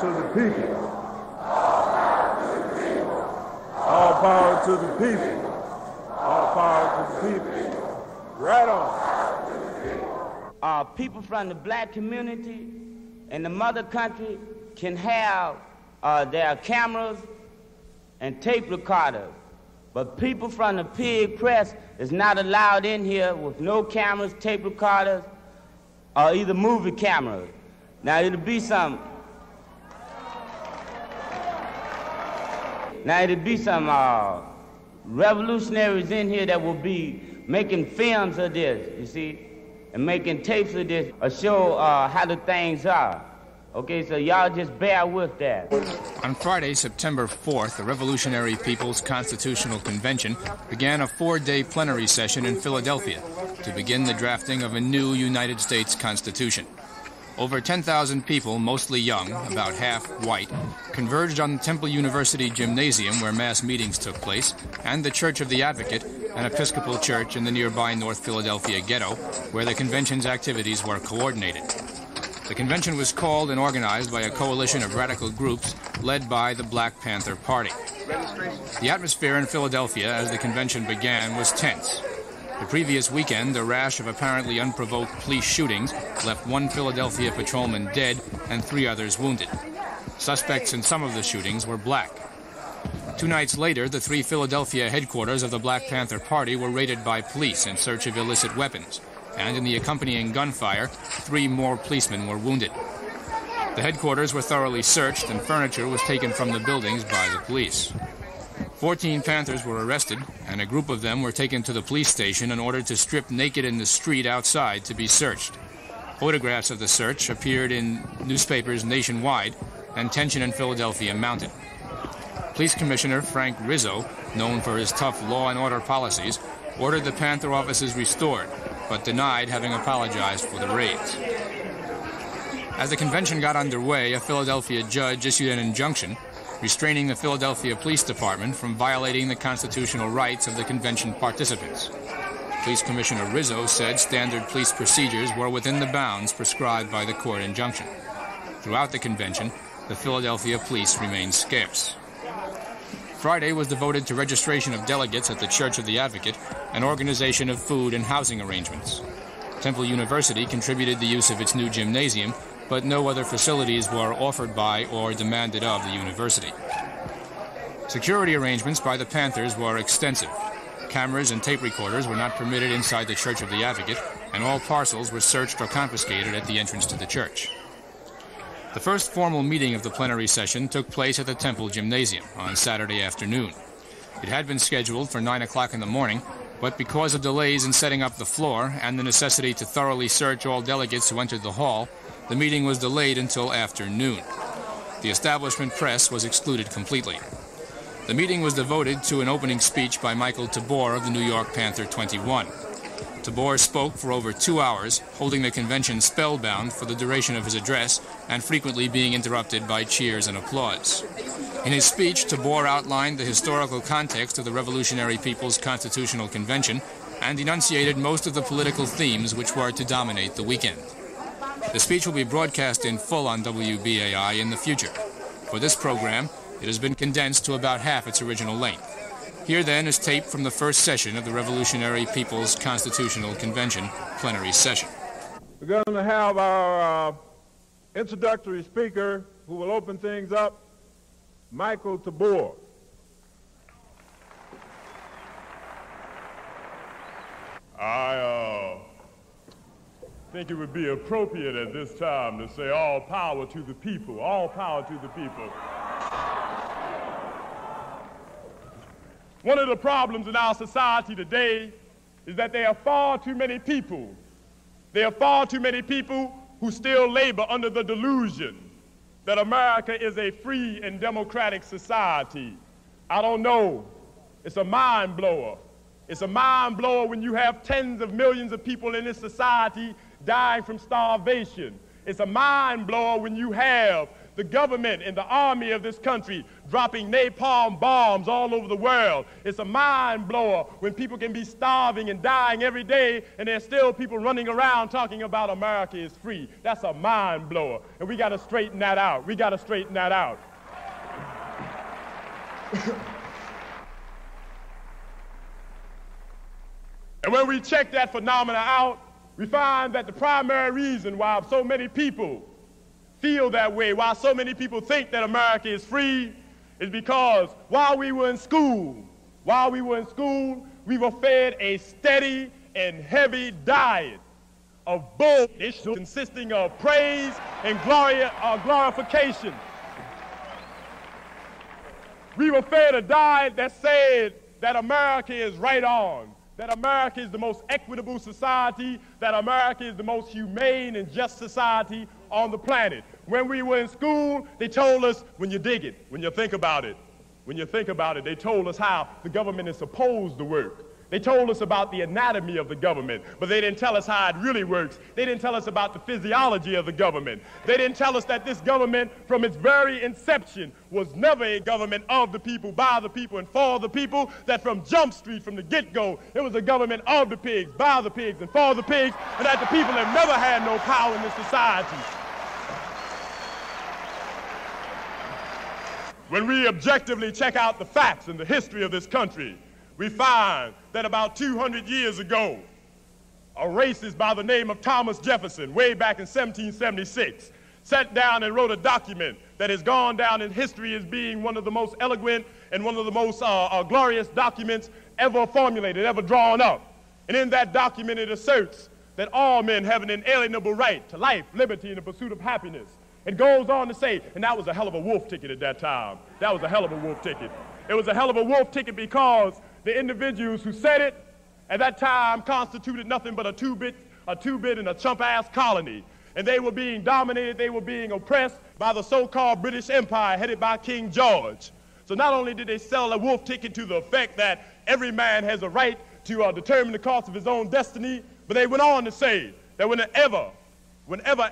power to the people. All power to the people. All power to the people. All power to the people. Right on. Our people from the black community and the mother country can have their cameras and tape recorders. But people from the pig press is not allowed in here with no cameras, tape recorders, or either movie cameras. Now it'll be some. Now it'll be some revolutionaries in here that will be making films of this, you see, and making tapes of this, or show how the things are. Okay, so y'all just bear with that. On Friday, September 4th, the Revolutionary People's Constitutional Convention began a four-day plenary session in Philadelphia to begin the drafting of a new United States Constitution. Over 10,000 people, mostly young, about half white, converged on the Temple University gymnasium where mass meetings took place, and the Church of the Advocate, an Episcopal church in the nearby North Philadelphia ghetto, where the convention's activities were coordinated. The convention was called and organized by a coalition of radical groups led by the Black Panther Party. The atmosphere in Philadelphia as the convention began was tense. The previous weekend, a rash of apparently unprovoked police shootings left one Philadelphia patrolman dead and three others wounded. Suspects in some of the shootings were black. 2 nights later, the 3 Philadelphia headquarters of the Black Panther Party were raided by police in search of illicit weapons. And in the accompanying gunfire, 3 more policemen were wounded. The headquarters were thoroughly searched and furniture was taken from the buildings by the police. 14 Panthers were arrested and a group of them were taken to the police station in order to strip naked in the street outside to be searched. Photographs of the search appeared in newspapers nationwide and tension in Philadelphia mounted. Police Commissioner Frank Rizzo, known for his tough law and order policies, ordered the Panther offices restored, but denied having apologized for the raids. As the convention got underway, a Philadelphia judge issued an injunction restraining the Philadelphia Police Department from violating the constitutional rights of the convention participants. Police Commissioner Rizzo said standard police procedures were within the bounds prescribed by the court injunction. Throughout the convention, the Philadelphia police remained scarce. Friday was devoted to registration of delegates at the Church of the Advocate and organization of food and housing arrangements. Temple University contributed the use of its new gymnasium, but no other facilities were offered by or demanded of the university. Security arrangements by the Panthers were extensive. Cameras and tape recorders were not permitted inside the Church of the Advocate, and all parcels were searched or confiscated at the entrance to the church. The first formal meeting of the plenary session took place at the Temple Gymnasium on Saturday afternoon. It had been scheduled for 9 o'clock in the morning, but because of delays in setting up the floor and the necessity to thoroughly search all delegates who entered the hall, the meeting was delayed until afternoon. The establishment press was excluded completely. The meeting was devoted to an opening speech by Michael Tabor of the New York Panther 21. Tabor spoke for over 2 hours, holding the convention spellbound for the duration of his address and frequently being interrupted by cheers and applause. In his speech, Tabor outlined the historical context of the Revolutionary People's Constitutional Convention and enunciated most of the political themes which were to dominate the weekend. The speech will be broadcast in full on WBAI in the future. For this program, it has been condensed to about half its original length. Here, then, is tape from the first session of the Revolutionary People's Constitutional Convention plenary session. We're going to have our introductory speaker who will open things up, Michael Tabor. I think it would be appropriate at this time to say all power to the people, all power to the people. One of the problems in our society today is that there are far too many people. There are far too many people who still labor under the delusion that America is a free and democratic society. I don't know. It's a mind blower. It's a mind blower when you have tens of millions of people in this society dying from starvation. It's a mind blower when you have the government and the army of this country dropping napalm bombs all over the world. It's a mind blower when people can be starving and dying every day, and there's still people running around talking about America is free. That's a mind blower, and we got to straighten that out. We got to straighten that out. And when we check that phenomena out, we find that the primary reason why so many people feel that way, why so many people think that America is free, is because while we were in school, we were fed a steady and heavy diet of bull, consisting of praise and glorification. We were fed a diet that said that America is right on, that America is the most equitable society, that America is the most humane and just society on the planet. When we were in school, they told us, when you dig it, when you think about it, when you think about it, they told us how the government is supposed to work. They told us about the anatomy of the government, but they didn't tell us how it really works. They didn't tell us about the physiology of the government. They didn't tell us that this government, from its very inception, was never a government of the people, by the people, and for the people, that from Jump Street, from the get-go, it was a government of the pigs, by the pigs, and for the pigs, and that the people have never had no power in this society. When we objectively check out the facts and the history of this country, we find that about 200 years ago, a racist by the name of Thomas Jefferson, way back in 1776, sat down and wrote a document that has gone down in history as being one of the most eloquent and one of the most glorious documents ever formulated, ever drawn up. And in that document, it asserts that all men have an inalienable right to life, liberty, and the pursuit of happiness. It goes on to say, and that was a hell of a wolf ticket at that time. That was a hell of a wolf ticket. It was a hell of a wolf ticket because the individuals who said it at that time constituted nothing but a two-bit and a chump-ass colony. And they were being dominated, they were being oppressed by the so-called British Empire headed by King George. So not only did they sell a wolf ticket to the effect that every man has a right to determine the course of his own destiny, but they went on to say that whenever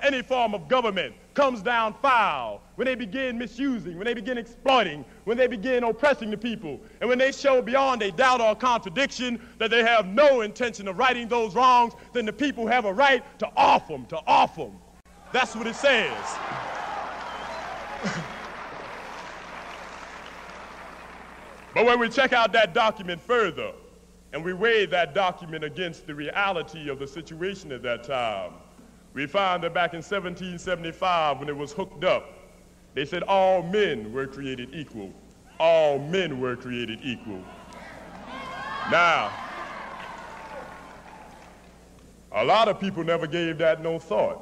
any form of government comes down foul, when they begin misusing, when they begin exploiting, when they begin oppressing the people, and when they show beyond a doubt or contradiction that they have no intention of righting those wrongs, then the people have a right to off them, to off them. That's what it says. But when we check out that document further, and we weigh that document against the reality of the situation at that time, we find that back in 1775, when it was hooked up, they said all men were created equal. All men were created equal. Now, a lot of people never gave that no thought.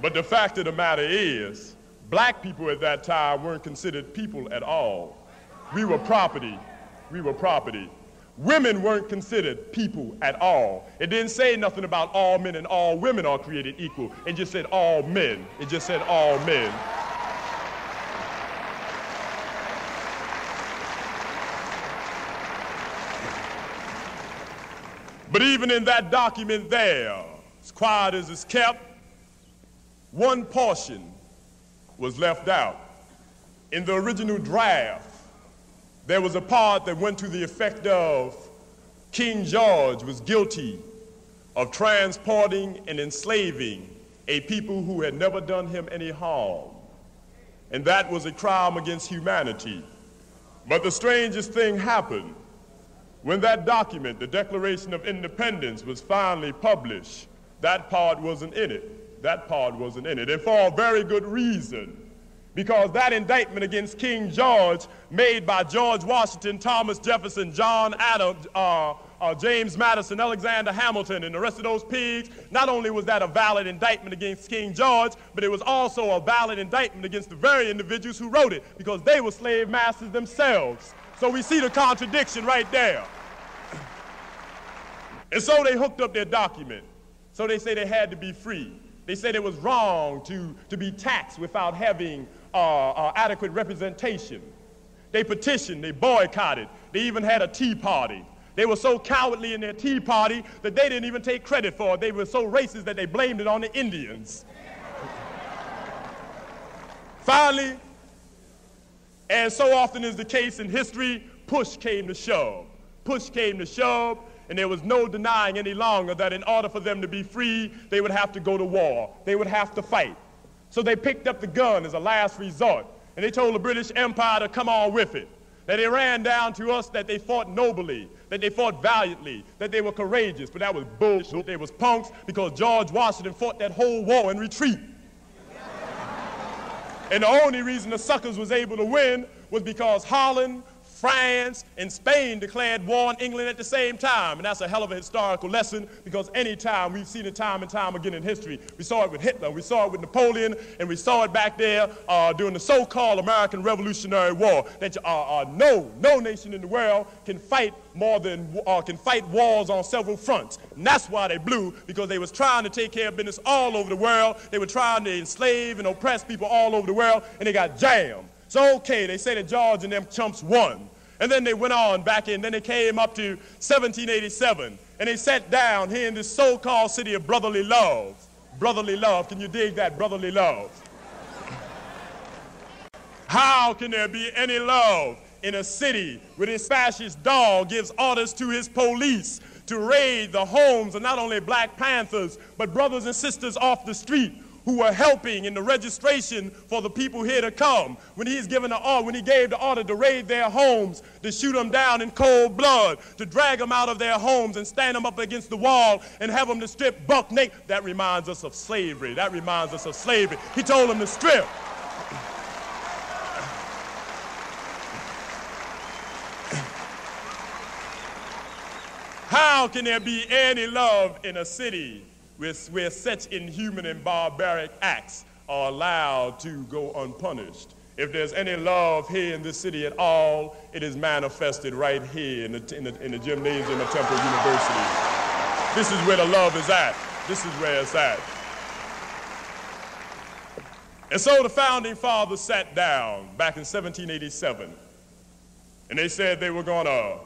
But the fact of the matter is, black people at that time weren't considered people at all. We were property. We were property. Women weren't considered people at all. It didn't say nothing about all men and all women are created equal. It just said all men. It just said all men. But even in that document there, as quiet as it's kept, one portion was left out. In the original draft, there was a part that went to the effect of King George was guilty of transporting and enslaving a people who had never done him any harm. And that was a crime against humanity. But the strangest thing happened when that document, the Declaration of Independence, was finally published. That part wasn't in it. That part wasn't in it. And for a very good reason. Because that indictment against King George, made by George Washington, Thomas Jefferson, John Adams, James Madison, Alexander Hamilton, and the rest of those pigs, not only was that a valid indictment against King George, but it was also a valid indictment against the very individuals who wrote it, because they were slave masters themselves. So we see the contradiction right there. And so they hooked up their document. So they say they had to be free. They said it was wrong to be taxed without having adequate representation. They petitioned, they boycotted, they even had a tea party. They were so cowardly in their tea party that they didn't even take credit for it. They were so racist that they blamed it on the Indians. Finally, as so often is the case in history, push came to shove. Push came to shove, and there was no denying any longer that in order for them to be free, they would have to go to war. They would have to fight. So they picked up the gun as a last resort, and they told the British Empire to come on with it. That they ran down to us, that they fought nobly, that they fought valiantly, that they were courageous, but that was bullshit. They was punks because George Washington fought that whole war in retreat. And the only reason the suckers was able to win was because Holland, France, and Spain declared war on England at the same time. And that's a hell of a historical lesson, because any time, we've seen it time and time again in history. We saw it with Hitler, we saw it with Napoleon, and we saw it back there during the so-called American Revolutionary War, that no nation in the world can fight more than, can fight wars on several fronts. And that's why they blew, because they was trying to take care of business all over the world. They were trying to enslave and oppress people all over the world, and they got jammed. So, okay, they say that George and them chumps won. And then they went on back in, then they came up to 1787, and they sat down here in this so-called city of brotherly love. Brotherly love, can you dig that, brotherly love? How can there be any love in a city where this fascist dog gives orders to his police to raid the homes of not only Black Panthers, but brothers and sisters off the street who were helping in the registration for the people here to come? When he gave the order to raid their homes, to shoot them down in cold blood, to drag them out of their homes and stand them up against the wall and have them to strip buck naked. That reminds us of slavery. That reminds us of slavery. He told them to strip. How can there be any love in a city where such inhuman and barbaric acts are allowed to go unpunished? If there's any love here in this city at all, it is manifested right here in the gymnasium of Temple University. This is where the love is at. This is where it's at. And so the Founding Fathers sat down back in 1787, and they said they were going to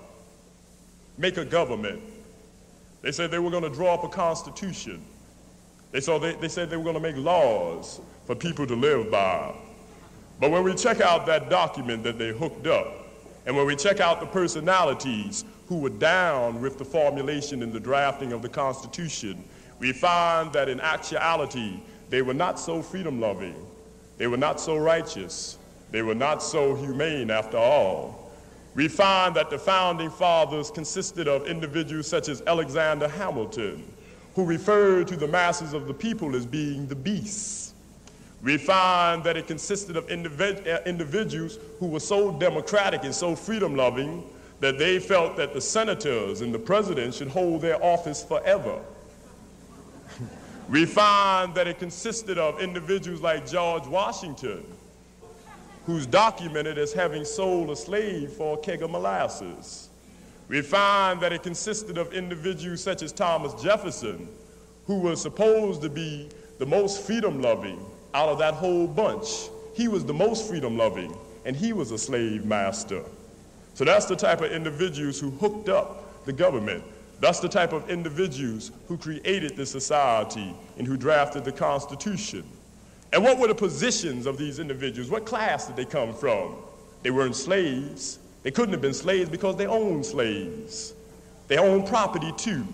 make a government. They said they were going to draw up a constitution. They said they were going to make laws for people to live by. But when we check out that document that they hooked up, and when we check out the personalities who were down with the formulation and the drafting of the Constitution, we find that in actuality, they were not so freedom-loving. They were not so righteous. They were not so humane after all. We find that the Founding Fathers consisted of individuals such as Alexander Hamilton, who referred to the masses of the people as being the beasts. We find that it consisted of individuals who were so democratic and so freedom-loving that they felt that the senators and the president should hold their office forever. We find that it consisted of individuals like George Washington, who's documented as having sold a slave for a keg of molasses. We find that it consisted of individuals such as Thomas Jefferson, who was supposed to be the most freedom-loving out of that whole bunch. He was the most freedom-loving, and he was a slave master. So that's the type of individuals who hooked up the government. That's the type of individuals who created the society and who drafted the Constitution. And what were the positions of these individuals? What class did they come from? They weren't slaves. They couldn't have been slaves because they owned slaves. They owned property too.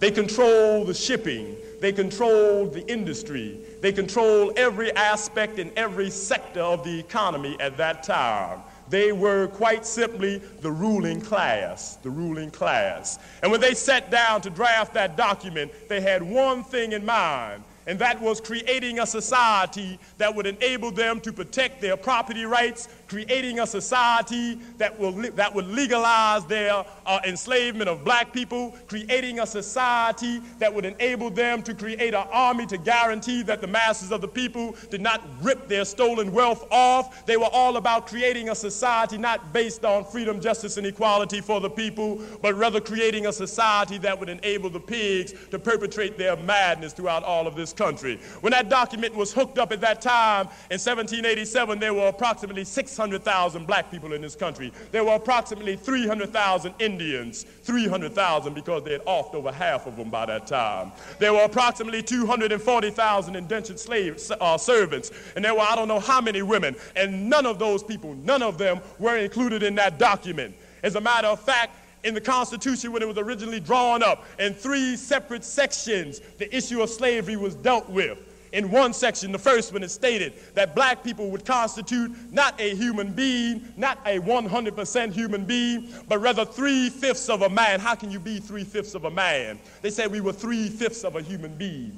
They controlled the shipping. They controlled the industry. They controlled every aspect and every sector of the economy at that time. They were quite simply the ruling class, the ruling class. And when they sat down to draft that document, they had one thing in mind, and that was creating a society that would enable them to protect their property rights, creating a society that would legalize their enslavement of black people, creating a society that would enable them to create an army to guarantee that the masses of the people did not rip their stolen wealth off. They were all about creating a society not based on freedom, justice, and equality for the people, but rather creating a society that would enable the pigs to perpetrate their madness throughout all of this country. When that document was hooked up at that time in 1787, there were approximately 6 600,000 black people in this country. There were approximately 300,000 Indians, 300,000 because they had offed over half of them by that time. There were approximately 240,000 indentured slave servants, and there were I don't know how many women, and none of those people, none of them were included in that document. As a matter of fact, in the Constitution, when it was originally drawn up, in three separate sections, the issue of slavery was dealt with. In one section, the first one, it stated that black people would constitute not a human being, not a 100% human being, but rather 3/5 of a man. How can you be 3/5 of a man? They said we were 3/5 of a human being.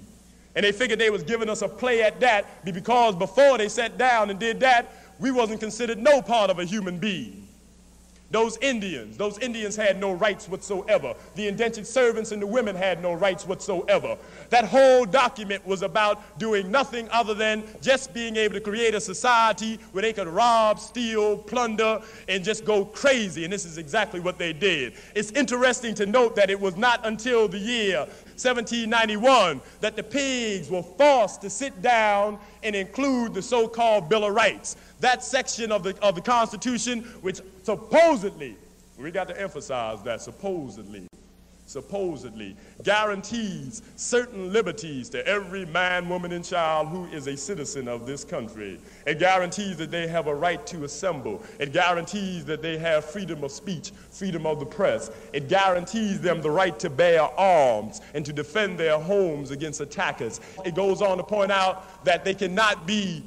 And they figured they was giving us a play at that because before they sat down and did that, we wasn't considered no part of a human being. Those Indians had no rights whatsoever. The indentured servants and the women had no rights whatsoever. That whole document was about doing nothing other than just being able to create a society where they could rob, steal, plunder, and just go crazy. And this is exactly what they did. It's interesting to note that it was not until the year 1791 that the pigs were forced to sit down and include the so-called Bill of Rights. That section of the Constitution, which supposedly, we got to emphasize that, supposedly guarantees certain liberties to every man, woman, and child who is a citizen of this country. It guarantees that they have a right to assemble. It guarantees that they have freedom of speech, freedom of the press. It guarantees them the right to bear arms and to defend their homes against attackers. It goes on to point out that they cannot be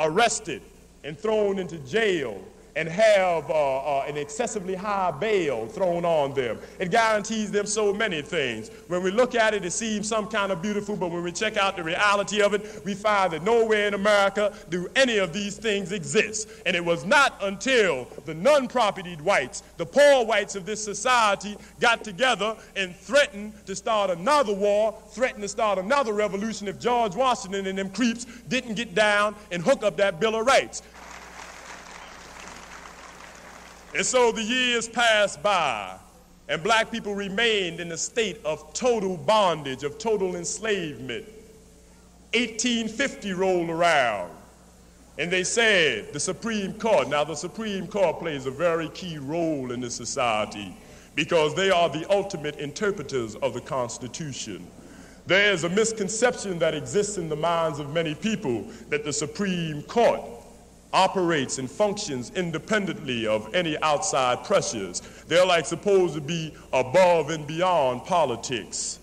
arrested and thrown into jail and have an excessively high bail thrown on them. It guarantees them so many things. When we look at it, it seems some kind of beautiful, but when we check out the reality of it, we find that nowhere in America do any of these things exist. And it was not until the non-propertied whites, the poor whites of this society, got together and threatened to start another war, threatened to start another revolution if George Washington and them creeps didn't get down and hook up that Bill of Rights. And so the years passed by, and black people remained in a state of total bondage, of total enslavement. 1850 rolled around, and they said the Supreme Court, now the Supreme Court plays a very key role in this society because they are the ultimate interpreters of the Constitution. There is a misconception that exists in the minds of many people that the Supreme Court operates and functions independently of any outside pressures. They're like supposed to be above and beyond politics.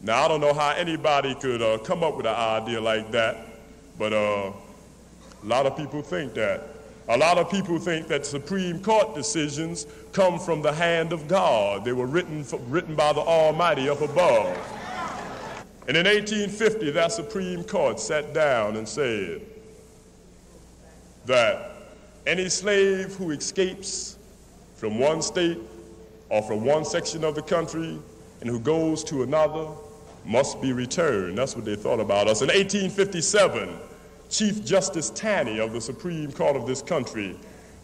Now, I don't know how anybody could come up with an idea like that, but a lot of people think that. A lot of people think that Supreme Court decisions come from the hand of God. They were written by the Almighty up above. And in 1850, that Supreme Court sat down and said that any slave who escapes from one state or from one section of the country and who goes to another must be returned. That's what they thought about us. In 1857, Chief Justice Taney of the Supreme Court of this country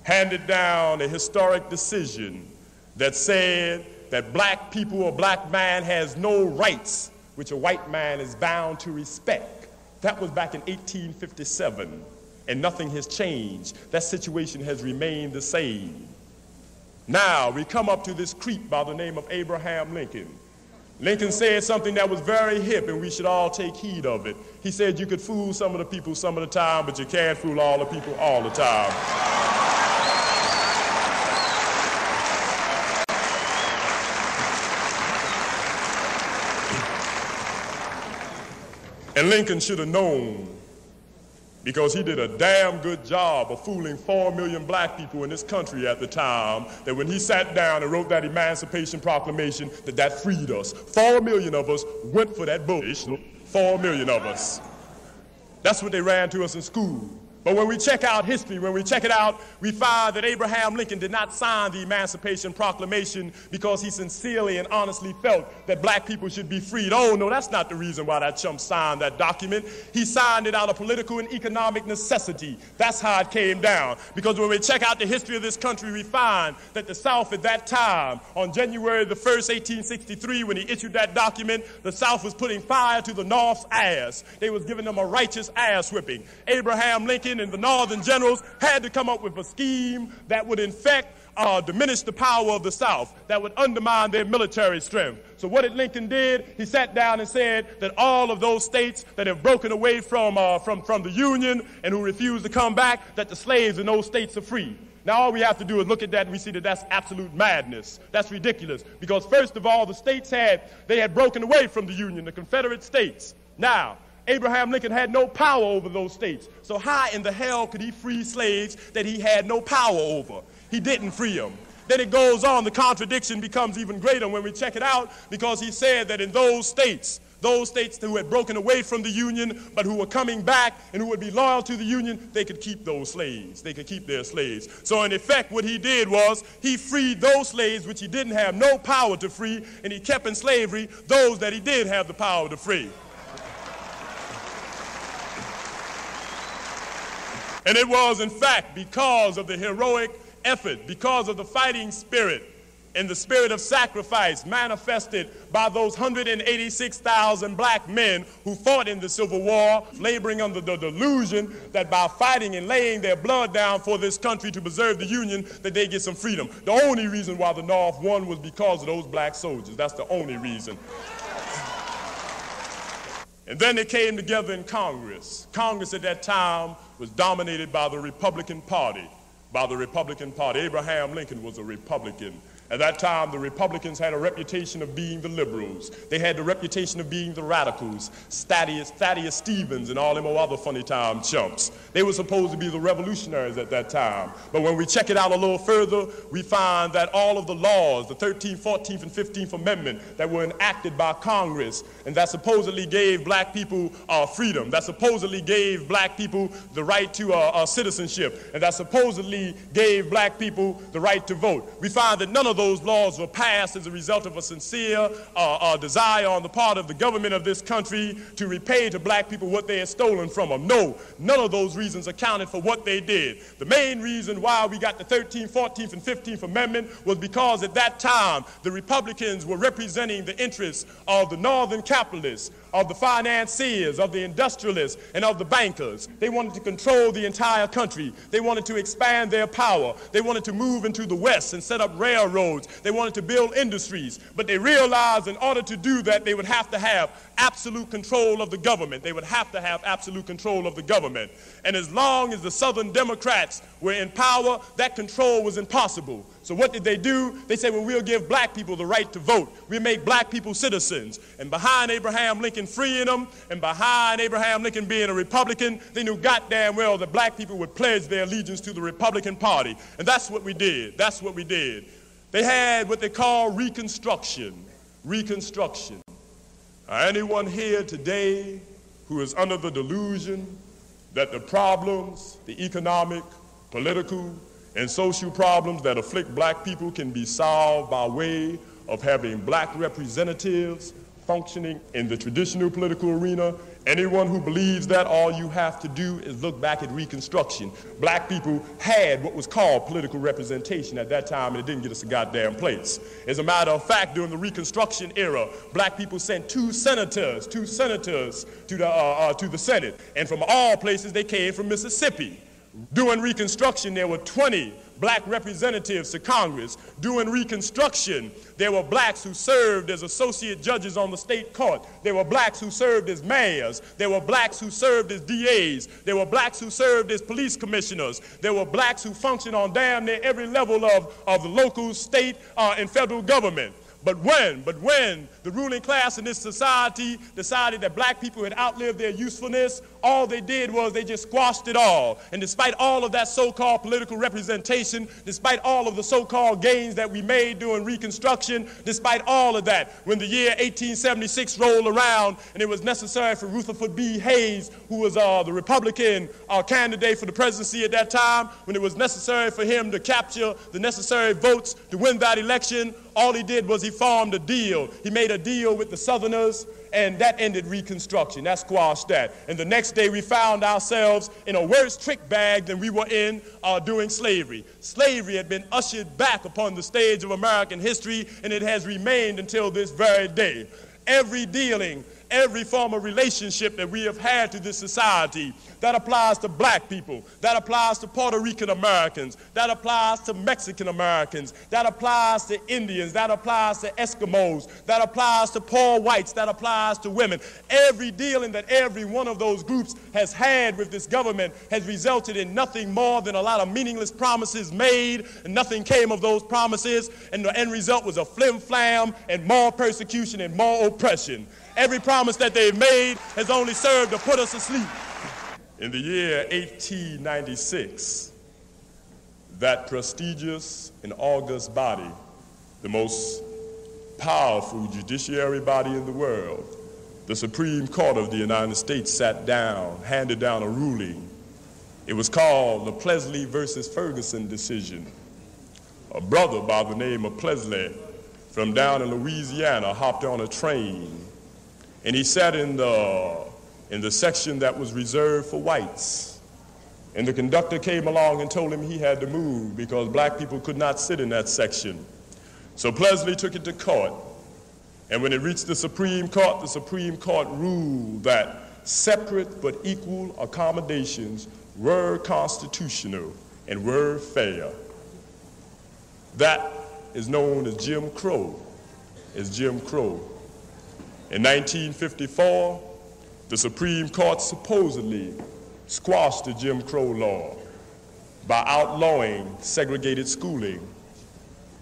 handed down a historic decision that said that black people, a black man has no rights which a white man is bound to respect. That was back in 1857. And nothing has changed. That situation has remained the same. Now we come up to this creep by the name of Abraham Lincoln. Lincoln said something that was very hip and we should all take heed of it. He said you could fool some of the people some of the time, but you can't fool all the people all the time. And Lincoln should have known, because he did a damn good job of fooling 4 million black people in this country at the time, that when he sat down and wrote that Emancipation Proclamation, that freed us. 4 million of us went for that bullshit. 4 million of us. That's what they ran to us in school. But when we check out history, when we check it out, we find that Abraham Lincoln did not sign the Emancipation Proclamation because he sincerely and honestly felt that black people should be freed. Oh, no, that's not the reason why that chump signed that document. He signed it out of political and economic necessity. That's how it came down. Because when we check out the history of this country, we find that the South at that time, on January the 1st, 1863, when he issued that document, the South was putting fire to the North's ass. They was giving them a righteous ass whipping. Abraham Lincoln Washington and the Northern generals had to come up with a scheme that would in fact diminish the power of the South, that would undermine their military strength. So what did Lincoln did? He sat down and said that all of those states that have broken away from the Union and who refuse to come back, that the slaves in those states are free. Now all we have to do is look at that and we see that that's absolute madness. That's ridiculous. Because first of all, the states had broken away from the Union, the Confederate states. Now, Abraham Lincoln had no power over those states. So how in the hell could he free slaves that he had no power over? He didn't free them. Then it goes on, the contradiction becomes even greater when we check it out, because he said that in those states who had broken away from the Union but who were coming back and who would be loyal to the Union, they could keep those slaves. They could keep their slaves. So in effect, what he did was he freed those slaves which he didn't have no power to free, and he kept in slavery those that he did have the power to free. And it was, in fact, because of the heroic effort, because of the fighting spirit and the spirit of sacrifice manifested by those 186,000 black men who fought in the Civil War, laboring under the delusion that by fighting and laying their blood down for this country to preserve the Union, that they get some freedom. The only reason why the North won was because of those black soldiers. That's the only reason. And then they came together in Congress. Congress at that time was dominated by the Republican Party. Abraham Lincoln was a Republican. At that time, the Republicans had a reputation of being the liberals. They had the reputation of being the radicals, Thaddeus Stevens and all them other funny time chumps. They were supposed to be the revolutionaries at that time. But when we check it out a little further, we find that all of the laws, the 13th, 14th, and 15th Amendment that were enacted by Congress and that supposedly gave black people freedom, that supposedly gave black people the right to citizenship, and that supposedly gave black people the right to vote. We find that none of those laws were passed as a result of a sincere desire on the part of the government of this country to repay to black people what they had stolen from them. No, none of those reasons accounted for what they did. The main reason why we got the 13th, 14th, and 15th Amendment was because at that time the Republicans were representing the interests of the northern capitalists, of the financiers, of the industrialists, and of the bankers. They wanted to control the entire country. They wanted to expand their power. They wanted to move into the West and set up railroads. They wanted to build industries. But they realized in order to do that, they would have to have absolute control of the government. They would have to have absolute control of the government. And as long as the Southern Democrats were in power, that control was impossible. So what did they do? They said, well, we'll give black people the right to vote. We'll make black people citizens. And behind Abraham Lincoln freeing them, and behind Abraham Lincoln being a Republican, they knew goddamn well that black people would pledge their allegiance to the Republican Party. And that's what we did. That's what we did. They had what they call Reconstruction. Reconstruction. Anyone here today who is under the delusion that the problems, the economic, political, and social problems that afflict black people can be solved by way of having black representatives functioning in the traditional political arena, anyone who believes that, all you have to do is look back at Reconstruction. Black people had what was called political representation at that time, and it didn't get us a goddamn place. As a matter of fact, during the Reconstruction era, black people sent two senators to the Senate, and from all places they came from Mississippi. During Reconstruction, there were 20 black representatives to Congress. During Reconstruction, there were blacks who served as associate judges on the state court. There were blacks who served as mayors. There were blacks who served as DAs. There were blacks who served as police commissioners. There were blacks who functioned on damn near every level of the local, state, and federal government. But when the ruling class in this society decided that black people had outlived their usefulness, all they did was they just squashed it all. And despite all of that so-called political representation, despite all of the so-called gains that we made during Reconstruction, despite all of that, when the year 1876 rolled around and it was necessary for Rutherford B. Hayes, who was the Republican candidate for the presidency at that time, when it was necessary for him to capture the necessary votes to win that election, all he did was he formed a deal. He made a deal with the Southerners, and that ended Reconstruction. That squashed that. And the next day we found ourselves in a worse trick bag than we were in during slavery. Slavery had been ushered back upon the stage of American history, and it has remained until this very day. Every dealing, every form of relationship that we have had to this society. That applies to black people, that applies to Puerto Rican Americans, that applies to Mexican Americans, that applies to Indians, that applies to Eskimos, that applies to poor whites, that applies to women. Every dealing that every one of those groups has had with this government has resulted in nothing more than a lot of meaningless promises made, and nothing came of those promises, and the end result was a flim-flam and more persecution and more oppression. Every promise that they've made has only served to put us to sleep. In the year 1896, that prestigious and august body, the most powerful judiciary body in the world, the Supreme Court of the United States, sat down, handed down a ruling. It was called the Plessy versus Ferguson decision. A brother by the name of Plessy from down in Louisiana hopped on a train, and he sat in the section that was reserved for whites. And the conductor came along and told him he had to move because black people could not sit in that section. So Plessy took it to court. And when it reached the Supreme Court ruled that separate but equal accommodations were constitutional and were fair. That is known as Jim Crow, as Jim Crow. In 1954, the Supreme Court supposedly squashed the Jim Crow law by outlawing segregated schooling.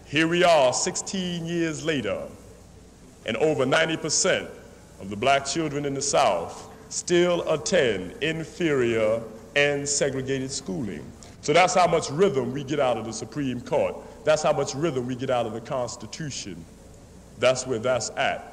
Here we are 16 years later, and over 90% of the black children in the South still attend inferior and segregated schooling. So that's how much rhythm we get out of the Supreme Court. That's how much rhythm we get out of the Constitution. That's where that's at.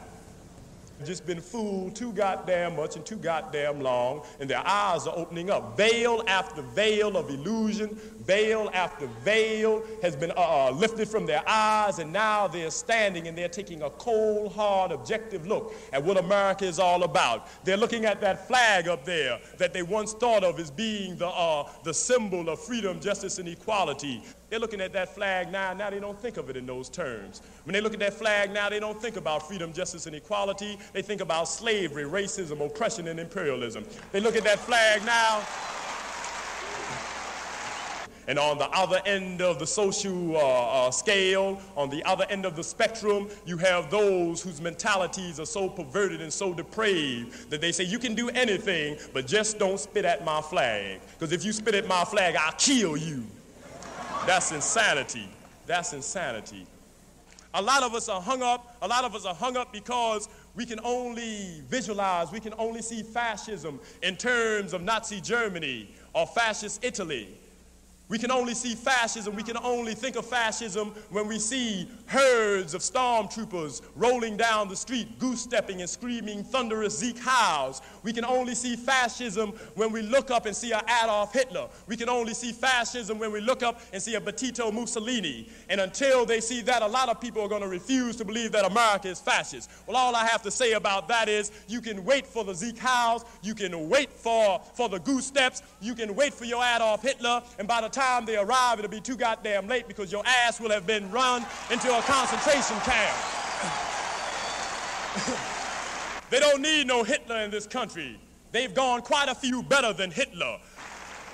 Just been fooled too goddamn much and too goddamn long, and their eyes are opening up. Veil after veil of illusion, veil after veil has been lifted from their eyes, and now they're standing and they're taking a cold, hard, objective look at what America is all about. They're looking at that flag up there that they once thought of as being the symbol of freedom, justice, and equality. They're looking at that flag now they don't think of it in those terms. When they look at that flag now, they don't think about freedom, justice, and equality. They think about slavery, racism, oppression, and imperialism. They look at that flag now, and on the other end of the social scale, on the other end of the spectrum, you have those whose mentalities are so perverted and so depraved that they say, you can do anything, but just don't spit at my flag. Because if you spit at my flag, I'll kill you. That's insanity. That's insanity. A lot of us are hung up. A lot of us are hung up because we can only visualize, we can only see fascism in terms of Nazi Germany or fascist Italy. We can only see fascism, we can only think of fascism when we see herds of stormtroopers rolling down the street, goose-stepping and screaming thunderous Zeke howls. We can only see fascism when we look up and see an Adolf Hitler. We can only see fascism when we look up and see a Benito Mussolini. And until they see that, a lot of people are going to refuse to believe that America is fascist. Well, all I have to say about that is you can wait for the Zeke howls, you can wait for the goose steps, you can wait for your Adolf Hitler, and by the time they arrive, it'll be too goddamn late because your ass will have been run into a concentration camp. They don't need no Hitler in this country. They've gone quite a few better than Hitler.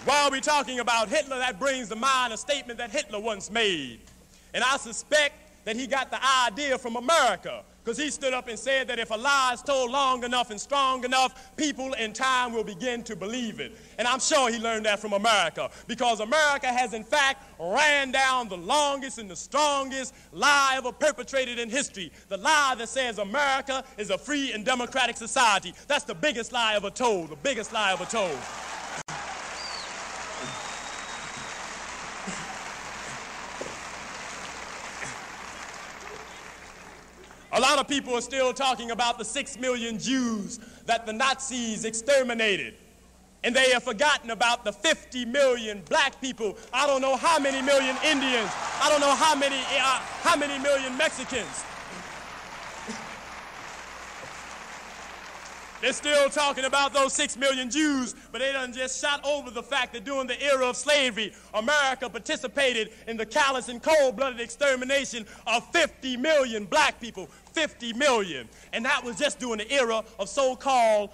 While we're talking about Hitler, that brings to mind a statement that Hitler once made. And I suspect that he got the idea from America, because he stood up and said that if a lie is told long enough and strong enough, people in time will begin to believe it. And I'm sure he learned that from America, because America has in fact ran down the longest and the strongest lie ever perpetrated in history. The lie that says America is a free and democratic society. That's the biggest lie ever told, the biggest lie ever told. A lot of people are still talking about the 6 million Jews that the Nazis exterminated. And they have forgotten about the 50 million black people. I don't know how many million Indians. I don't know how many million Mexicans. They're still talking about those 6 million Jews, but they done just shot over the fact that during the era of slavery, America participated in the callous and cold-blooded extermination of 50 million black people. 50 million. And that was just during the era of so-called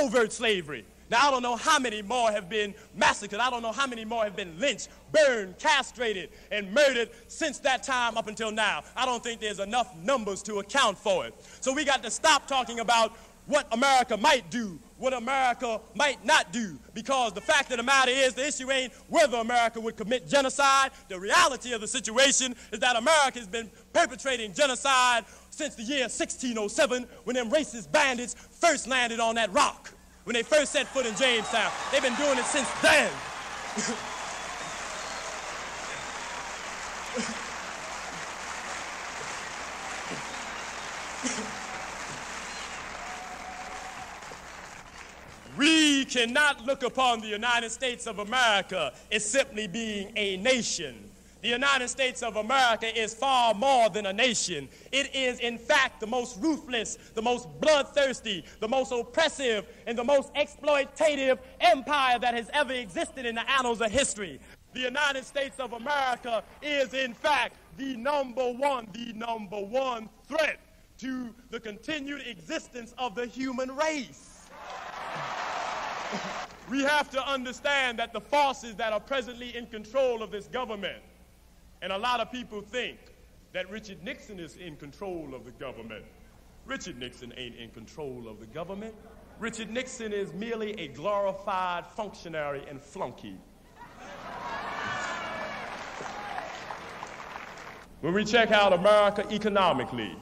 overt slavery. Now, I don't know how many more have been massacred. I don't know how many more have been lynched, burned, castrated, and murdered since that time up until now. I don't think there's enough numbers to account for it. So we got to stop talking about what America might do, what America might not do, because the fact of the matter is the issue ain't whether America would commit genocide. The reality of the situation is that America has been perpetrating genocide since the year 1607, when them racist bandits first landed on that rock, when they first set foot in Jamestown. They've been doing it since then. We cannot look upon the United States of America as simply being a nation. The United States of America is far more than a nation. It is, in fact, the most ruthless, the most bloodthirsty, the most oppressive, and the most exploitative empire that has ever existed in the annals of history. The United States of America is, in fact, the number one threat to the continued existence of the human race. We have to understand that the forces that are presently in control of this government, and a lot of people think that Richard Nixon is in control of the government. Richard Nixon ain't in control of the government. Richard Nixon is merely a glorified functionary and flunky. When we check out America economically,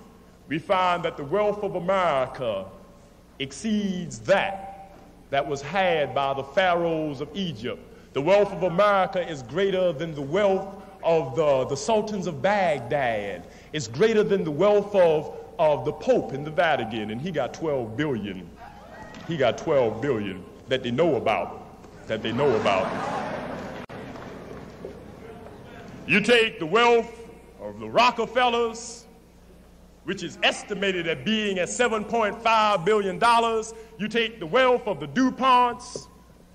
we find that the wealth of America exceeds that was had by the pharaohs of Egypt. The wealth of America is greater than the wealth of the sultans of Baghdad. It's greater than the wealth of the Pope in the Vatican, and he got 12 billion. He got 12 billion that they know about, You take the wealth of the Rockefellers, which is estimated at being at $7.5 billion. You take the wealth of the DuPonts,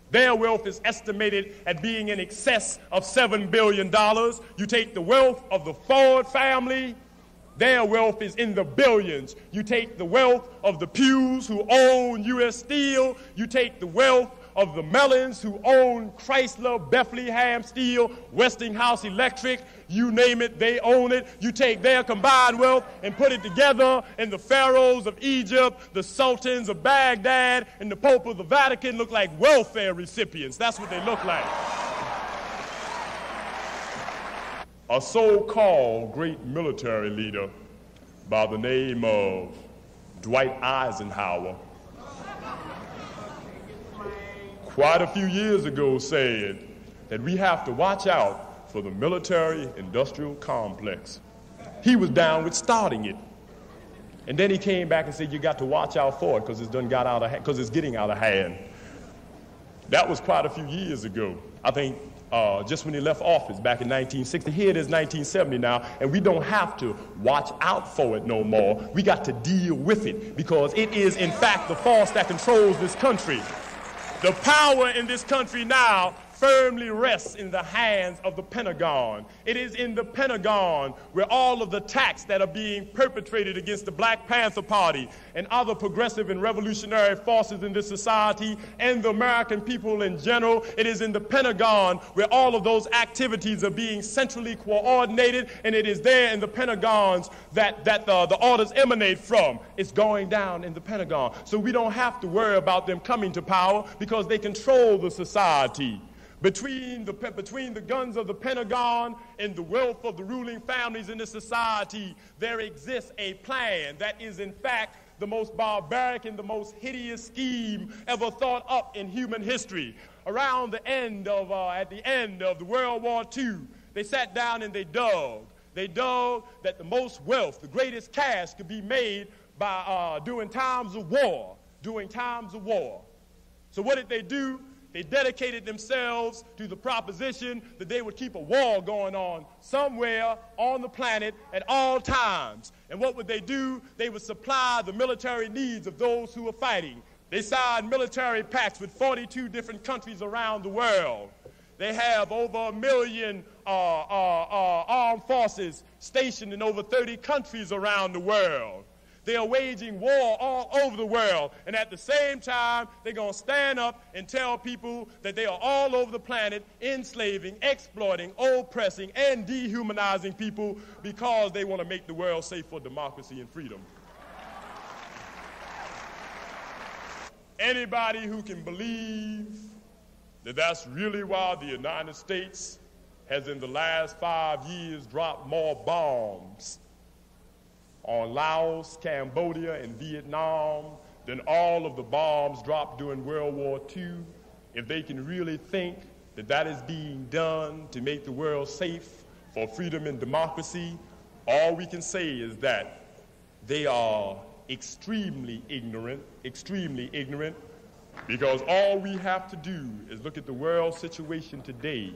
their wealth is estimated at being in excess of $7 billion. You take the wealth of the Ford family, their wealth is in the billions. You take the wealth of the Pews, who own U.S. Steel. You take the wealth of the Mellons, who own Chrysler, Bethlehem Steel, Westinghouse Electric, you name it, they own it. You take their combined wealth and put it together, and the pharaohs of Egypt, the sultans of Baghdad, and the Pope of the Vatican look like welfare recipients. That's what they look like. A so-called great military leader by the name of Dwight Eisenhower, quite a few years ago, said that we have to watch out for the military-industrial complex. He was down with starting it. And then he came back and said, you got to watch out for it because it's getting out of hand. That was quite a few years ago. I think just when he left office back in 1960. Here it is 1970 now, and we don't have to watch out for it no more. We got to deal with it because it is, in fact, the force that controls this country. The power in this country now firmly rests in the hands of the Pentagon. It is in the Pentagon where all of the attacks that are being perpetrated against the Black Panther Party and other progressive and revolutionary forces in this society and the American people in general. It is in the Pentagon where all of those activities are being centrally coordinated, and it is there in the Pentagons that the orders emanate from. It's going down in the Pentagon. So we don't have to worry about them coming to power because they control the society. Between the guns of the Pentagon and the wealth of the ruling families in this society, there exists a plan that is, in fact, the most barbaric and the most hideous scheme ever thought up in human history. Around the end of, at the end of the World War II, they sat down and they dug. They dug that the most wealth, the greatest cash, could be made by during times of war. So what did they do? They dedicated themselves to the proposition that they would keep a war going on somewhere on the planet at all times. And what would they do? They would supply the military needs of those who were fighting. They signed military pacts with 42 different countries around the world. They have over 1 million armed forces stationed in over 30 countries around the world. They are waging war all over the world. And at the same time, they're going to stand up and tell people that they are all over the planet enslaving, exploiting, oppressing, and dehumanizing people because they want to make the world safe for democracy and freedom. Anybody who can believe that that's really why the United States has in the last 5 years dropped more bombs on Laos, Cambodia, and Vietnam than all of the bombs dropped during World War II, if they can really think that that is being done to make the world safe for freedom and democracy, all we can say is that they are extremely ignorant, because all we have to do is look at the world situation today,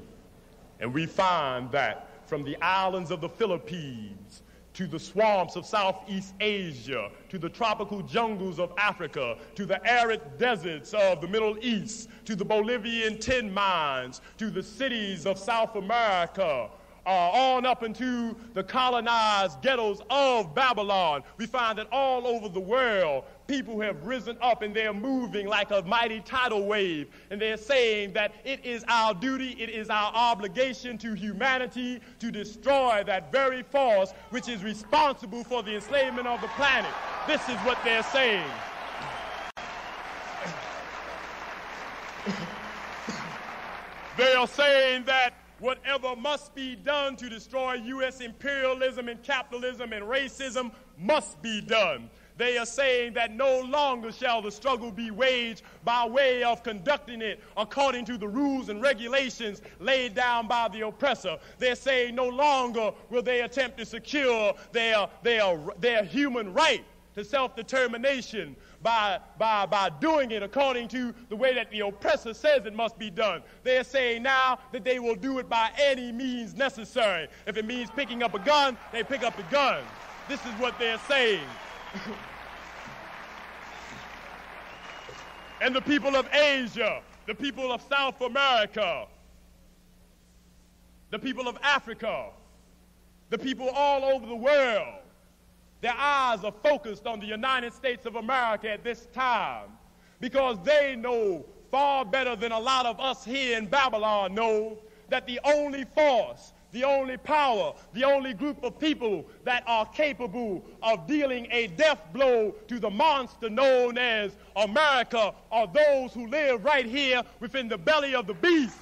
and we find that from the islands of the Philippines to the swamps of Southeast Asia, to the tropical jungles of Africa, to the arid deserts of the Middle East, to the Bolivian tin mines, to the cities of South America, on up into the colonized ghettos of Babylon, we find that all over the world, people have risen up and they're moving like a mighty tidal wave, and they're saying that it is our duty, it is our obligation to humanity to destroy that very force which is responsible for the enslavement of the planet. This is what they're saying. They are saying that whatever must be done to destroy U.S. imperialism and capitalism and racism must be done. They are saying that no longer shall the struggle be waged by way of conducting it according to the rules and regulations laid down by the oppressor. They're saying no longer will they attempt to secure their human right to self-determination by doing it according to the way that the oppressor says it must be done. They're saying now that they will do it by any means necessary. If it means picking up a gun, they pick up the gun. This is what they're saying. And the people of Asia, the people of South America, the people of Africa, the people all over the world, their eyes are focused on the United States of America at this time, because they know far better than a lot of us here in Babylon know that the only force, the only power, the only group of people that are capable of dealing a death blow to the monster known as America are those who live right here within the belly of the beast.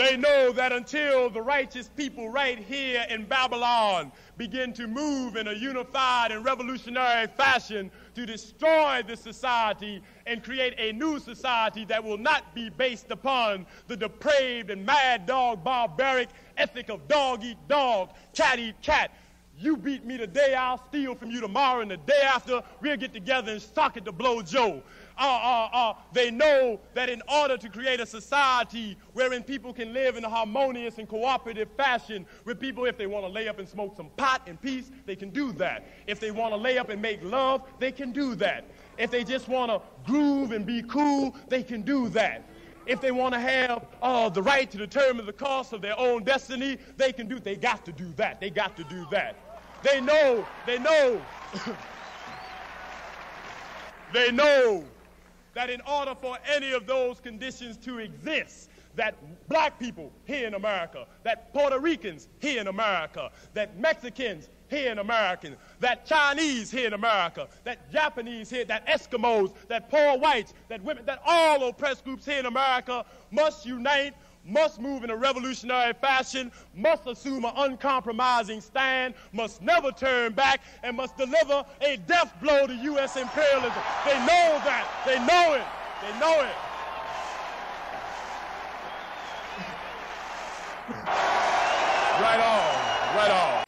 They know that until the righteous people right here in Babylon begin to move in a unified and revolutionary fashion to destroy this society and create a new society that will not be based upon the depraved and mad dog barbaric ethic of dog eat dog, cat eat cat. You beat me today, I'll steal from you tomorrow, and the day after, we'll get together and socket the blow Joe. They know that in order to create a society wherein people can live in a harmonious and cooperative fashion with people, if they want to lay up and smoke some pot in peace, they can do that. If they want to lay up and make love, they can do that. If they just want to groove and be cool, they can do that. If they want to have the right to determine the cost of their own destiny, they can do. They got to do that. They got to do that. They know, they know that in order for any of those conditions to exist, that black people here in America, that Puerto Ricans here in America, that Mexicans here in America, that Chinese here in America, that Japanese here, that Eskimos, that poor whites, that women, that all oppressed groups here in America must unite, must move in a revolutionary fashion, must assume an uncompromising stand, must never turn back, and must deliver a death blow to U.S. imperialism. They know that. They know it. They know it. Right on. Right on.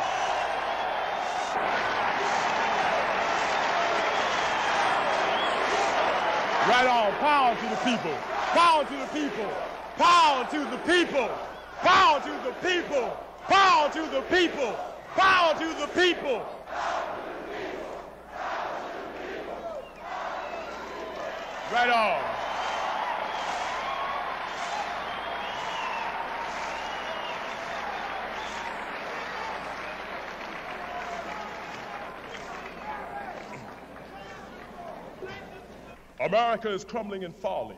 Right on. Power to the people. Power to the people. Power to the people! Power to the people! Power to the people! Power to the people! Power to the people! Power to the people! Right on. America is crumbling and falling,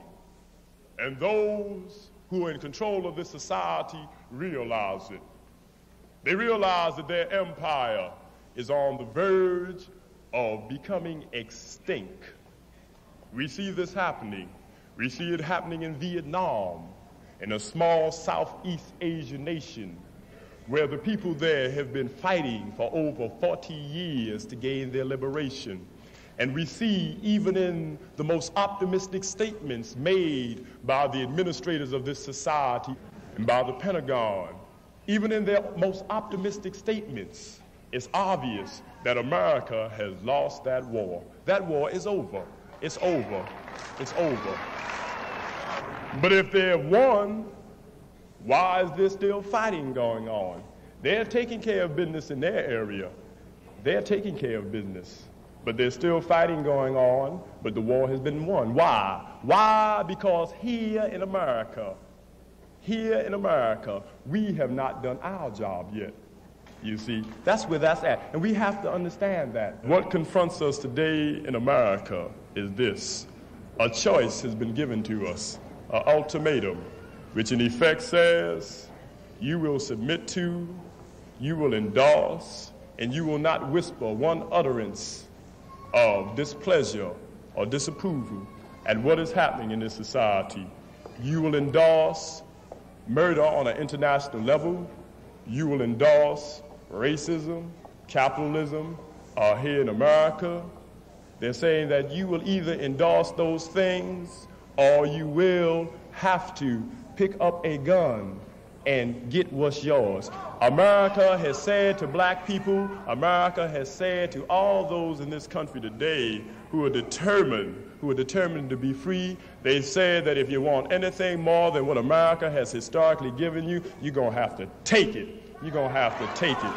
and those who are in control of this society realize it. They realize that their empire is on the verge of becoming extinct. We see this happening. We see it happening in Vietnam, in a small Southeast Asian nation, where the people there have been fighting for over 40 years to gain their liberation. And we see, even in the most optimistic statements made by the administrators of this society and by the Pentagon, even in their most optimistic statements, it's obvious that America has lost that war. That war is over. It's over. It's over. But if they have won, why is there still fighting going on? They're taking care of business in their area. They're taking care of business. But there's still fighting going on, but the war has been won. Why? Why? Because here in America, we have not done our job yet. You see, that's where that's at. And we have to understand that. What confronts us today in America is this. A choice has been given to us, an ultimatum, which in effect says, you will submit to, you will endorse, and you will not whisper one utterance of displeasure or disapproval at what is happening in this society. You will endorse murder on an international level. You will endorse racism, capitalism here in America. They're saying that you will either endorse those things or you will have to pick up a gun and get what's yours. America has said to black people, America has said to all those in this country today who are determined to be free, they said that if you want anything more than what America has historically given you, you're going to have to take it. You're going to have to take it.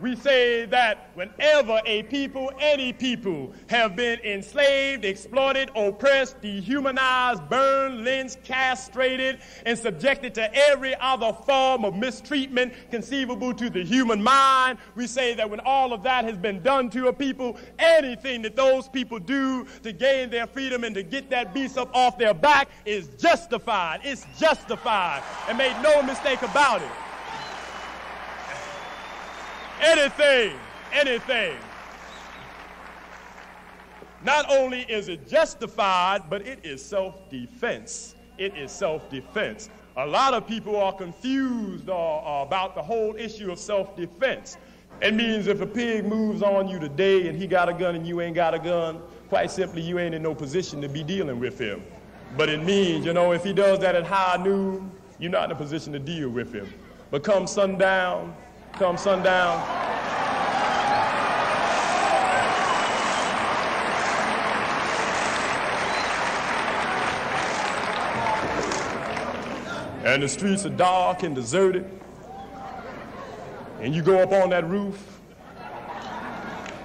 We say that whenever a people, any people, have been enslaved, exploited, oppressed, dehumanized, burned, lynched, castrated, and subjected to every other form of mistreatment conceivable to the human mind, we say that when all of that has been done to a people, anything that those people do to gain their freedom and to get that beast up off their back is justified. It's justified. And make no mistake about it. Anything. Not only is it justified, but it is self-defense. It is self-defense. A lot of people are confused about the whole issue of self-defense. It means if a pig moves on you today and he got a gun and you ain't got a gun, quite simply you ain't in no position to be dealing with him. But it means, you know, if he does that at high noon, you're not in a position to deal with him. But come sundown. And the streets are dark and deserted. And you go up on that roof.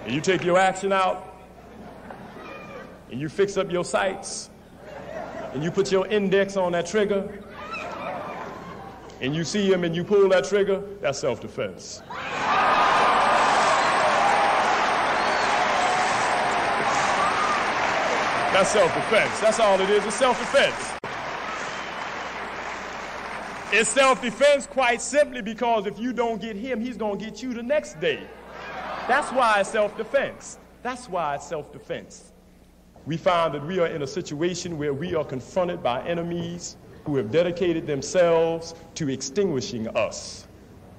And you take your action out. And you fix up your sights. And you put your index on that trigger. And you see him and you pull that trigger, that's self-defense. That's self-defense. That's all it is. It's self-defense. It's self-defense quite simply because if you don't get him, he's going to get you the next day. That's why it's self-defense. That's why it's self-defense. We find that we are in a situation where we are confronted by enemies who have dedicated themselves to extinguishing us,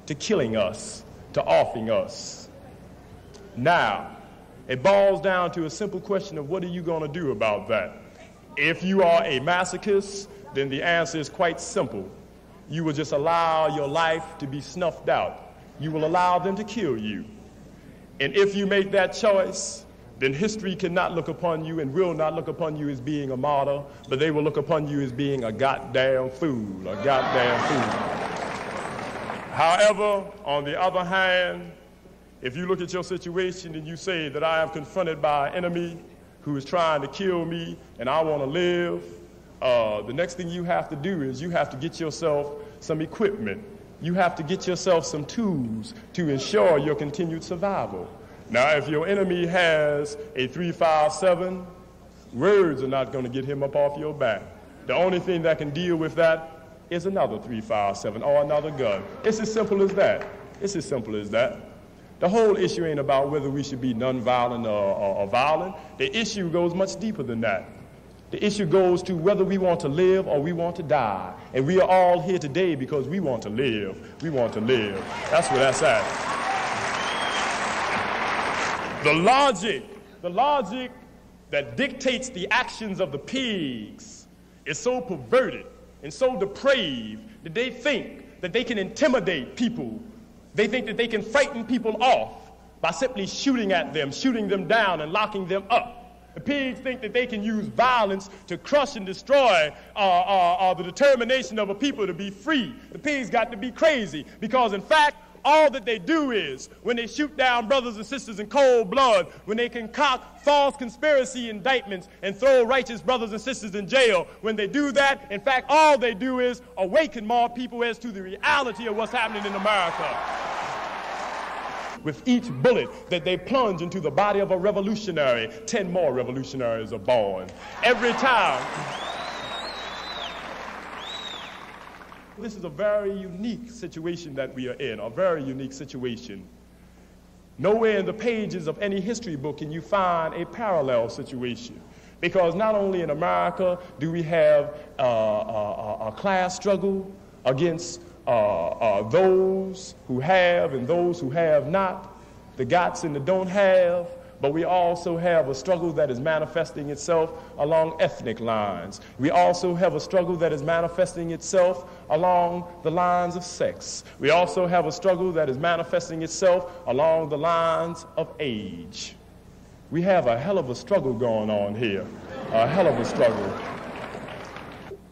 to killing us, to offing us. Now, it boils down to a simple question of what are you going to do about that? If you are a masochist, then the answer is quite simple. You will just allow your life to be snuffed out. You will allow them to kill you. And if you make that choice, then history cannot look upon you and will not look upon you as being a martyr, but they will look upon you as being a goddamn fool. However, on the other hand, if you look at your situation and you say that I am confronted by an enemy who is trying to kill me and I want to live, the next thing you have to do is you have to get yourself some equipment. You have to get yourself some tools to ensure your continued survival. Now, if your enemy has a 357, words are not going to get him up off your back. The only thing that can deal with that is another 357 or another gun. It's as simple as that. It's as simple as that. The whole issue ain't about whether we should be nonviolent or violent. The issue goes much deeper than that. The issue goes to whether we want to live or we want to die. And we are all here today because we want to live. We want to live. That's where that's at. The logic that dictates the actions of the pigs is so perverted and so depraved that they think that they can intimidate people. They think that they can frighten people off by simply shooting at them, shooting them down, and locking them up. The pigs think that they can use violence to crush and destroy the determination of a people to be free. The pigs got to be crazy because, in fact, all that they do is, when they shoot down brothers and sisters in cold blood, when they concoct false conspiracy indictments and throw righteous brothers and sisters in jail, when they do that, in fact, all they do is awaken more people as to the reality of what's happening in America. With each bullet that they plunge into the body of a revolutionary, 10 more revolutionaries are born. Every time. This is a very unique situation that we are in, a very unique situation. Nowhere in the pages of any history book can you find a parallel situation. Because not only in America do we have a class struggle against those who have and those who have not, the gots and the don't have, but we also have a struggle that is manifesting itself along ethnic lines. We also have a struggle that is manifesting itself along the lines of sex. We also have a struggle that is manifesting itself along the lines of age. We have a hell of a struggle going on here, a hell of a struggle.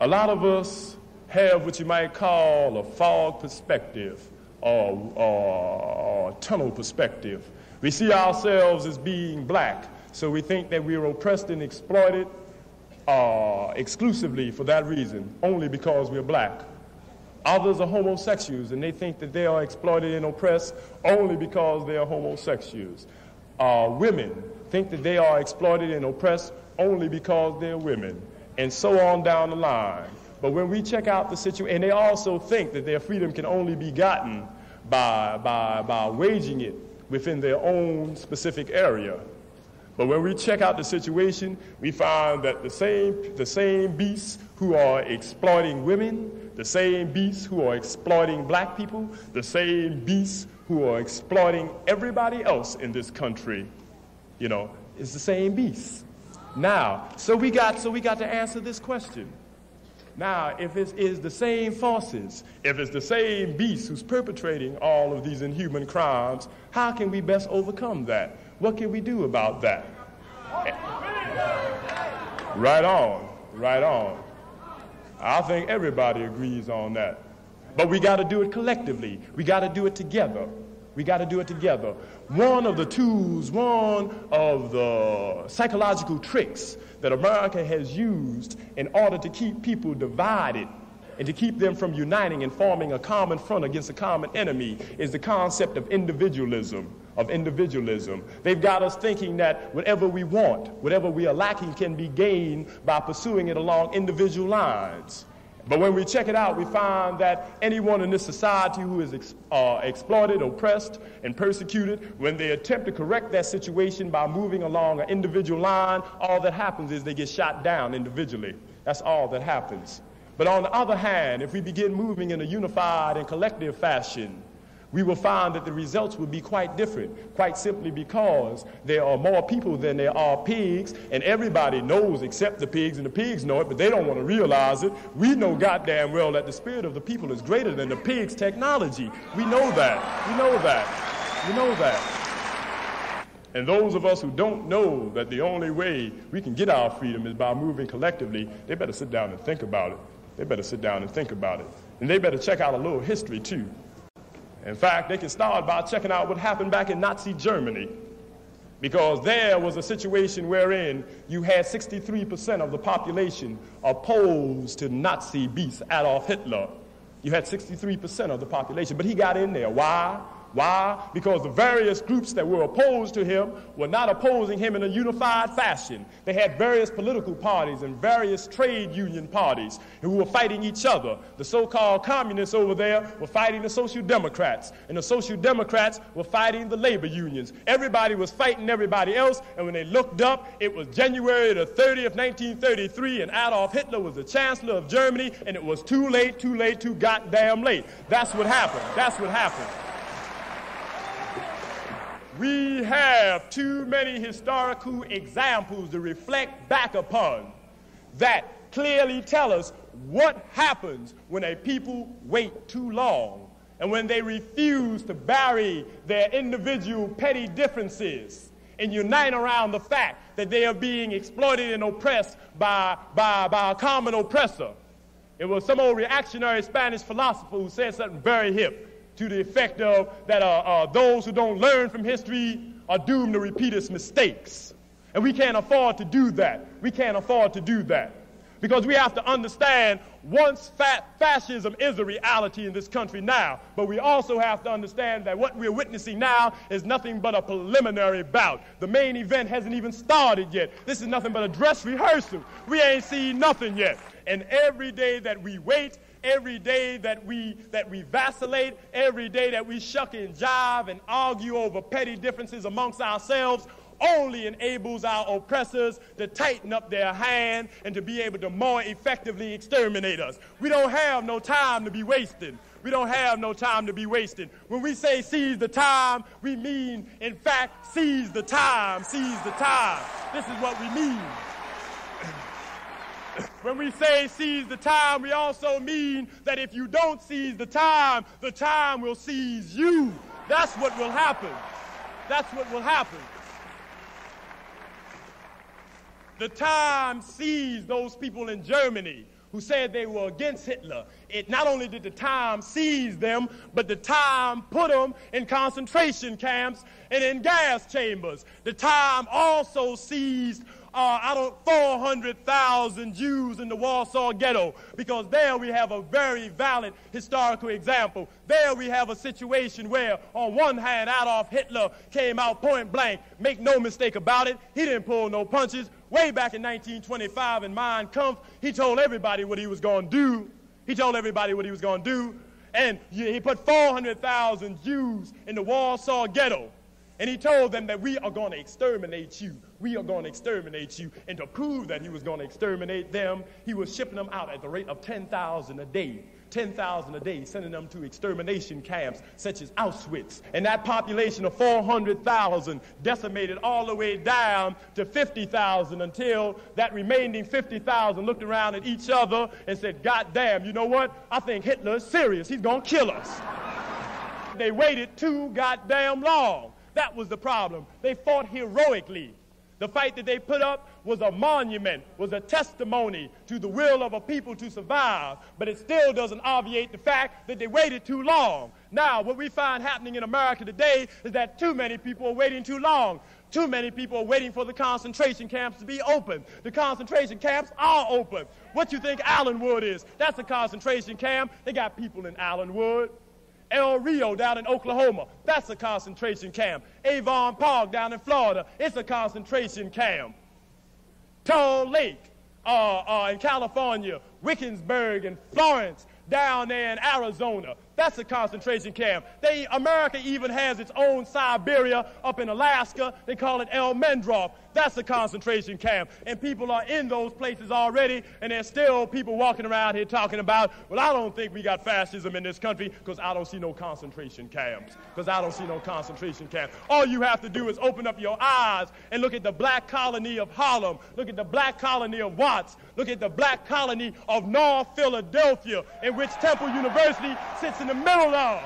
A lot of us have what you might call a fog perspective or tunnel perspective. We see ourselves as being black, so we think that we are oppressed and exploited exclusively for that reason, only because we're black. Others are homosexuals, and they think that they are exploited and oppressed only because they are homosexuals. Women think that they are exploited and oppressed only because they're women, and so on down the line. But when we check out the situation, and they also think that their freedom can only be gotten by waging it within their own specific area. But when we check out the situation, we find that the same beasts who are exploiting women, the same beasts who are exploiting black people, the same beasts who are exploiting everybody else in this country, you know, it's the same beasts. Now, so we got to answer this question. Now, if it is the same forces, if it's the same beast who's perpetrating all of these inhuman crimes, how can we best overcome that? What can we do about that? Right on, right on. I think everybody agrees on that. But we got to do it collectively. We got to do it together. We got to do it together. One of the tools, one of the psychological tricks that America has used in order to keep people divided and to keep them from uniting and forming a common front against a common enemy is the concept of individualism, of individualism. They've got us thinking that whatever we want, whatever we are lacking can be gained by pursuing it along individual lines. But when we check it out, we find that anyone in this society who is exploited, oppressed, and persecuted, when they attempt to correct that situation by moving along an individual line, all that happens is they get shot down individually. That's all that happens. But on the other hand, if we begin moving in a unified and collective fashion, we will find that the results will be quite different, quite simply because there are more people than there are pigs, and everybody knows except the pigs, and the pigs know it, but they don't want to realize it. We know goddamn well that the spirit of the people is greater than the pigs' technology. We know that. We know that. We know that. And those of us who don't know that the only way we can get our freedom is by moving collectively, they better sit down and think about it. They better sit down and think about it. And they better check out a little history, too. In fact, they can start by checking out what happened back in Nazi Germany. because there was a situation wherein you had 63% of the population opposed to Nazi beast Adolf Hitler. You had 63% of the population, but he got in there. Why? Why? Because the various groups that were opposed to him were not opposing him in a unified fashion. They had various political parties and various trade union parties who were fighting each other. The so-called communists over there were fighting the Social Democrats, and the Social Democrats were fighting the labor unions. Everybody was fighting everybody else, and when they looked up, it was January the 30th, 1933, and Adolf Hitler was the Chancellor of Germany, and it was too late, too goddamn late. That's what happened. That's what happened. We have too many historical examples to reflect back upon that clearly tell us what happens when a people wait too long and when they refuse to bury their individual petty differences and unite around the fact that they are being exploited and oppressed by a common oppressor. It was some old reactionary Spanish philosopher who said something very hip, to the effect of that those who don't learn from history are doomed to repeat its mistakes. And we can't afford to do that. We can't afford to do that. Because we have to understand once fascism is a reality in this country now, but we also have to understand that what we're witnessing now is nothing but a preliminary bout. The main event hasn't even started yet. This is nothing but a dress rehearsal. We ain't seen nothing yet. And every day that we wait, every day that we vacillate, every day that we shuck and jive and argue over petty differences amongst ourselves only enables our oppressors to tighten up their hand and to be able to more effectively exterminate us. We don't have no time to be wasted. We don't have no time to be wasted. When we say seize the time, we mean, in fact, seize the time, seize the time. This is what we mean. When we say seize the time, we also mean that if you don't seize the time will seize you. That's what will happen. That's what will happen. The time seized those people in Germany who said they were against Hitler. It not only did the time seize them, but the time put them in concentration camps and in gas chambers. The time also seized 400,000 Jews in the Warsaw Ghetto, because there we have a very valid historical example. There we have a situation where, on one hand, Adolf Hitler came out point blank. Make no mistake about it, he didn't pull no punches. Way back in 1925 in Mein Kampf, he told everybody what he was going to do. He told everybody what he was going to do. And he put 400,000 Jews in the Warsaw Ghetto. And he told them that we are going to exterminate you. We are going to exterminate you. And to prove that he was going to exterminate them, he was shipping them out at the rate of 10,000 a day. 10,000 a day, sending them to extermination camps such as Auschwitz. And that population of 400,000 decimated all the way down to 50,000 until that remaining 50,000 looked around at each other and said, God damn, you know what? I think Hitler is serious. He's going to kill us. They waited too goddamn long. That was the problem. They fought heroically. The fight that they put up was a monument, was a testimony to the will of a people to survive, but it still doesn't obviate the fact that they waited too long. Now, what we find happening in America today is that too many people are waiting too long. Too many people are waiting for the concentration camps to be open. The concentration camps are open. What you think Allenwood is? That's a concentration camp. They got people in Allenwood. El Rio down in Oklahoma, that's a concentration camp. Avon Park down in Florida, it's a concentration camp. Tall Lake in California, Wickensburg in Florence, down there in Arizona, that's a concentration camp. America even has its own Siberia up in Alaska. They call it Elmendorf. That's a concentration camp. And people are in those places already, and there's still people walking around here talking about, well, I don't think we got fascism in this country because I don't see no concentration camps. Because I don't see no concentration camps. All you have to do is open up your eyes and look at the black colony of Harlem. Look at the black colony of Watts. Look at the black colony of North Philadelphia, in which Temple University sits in the middle of.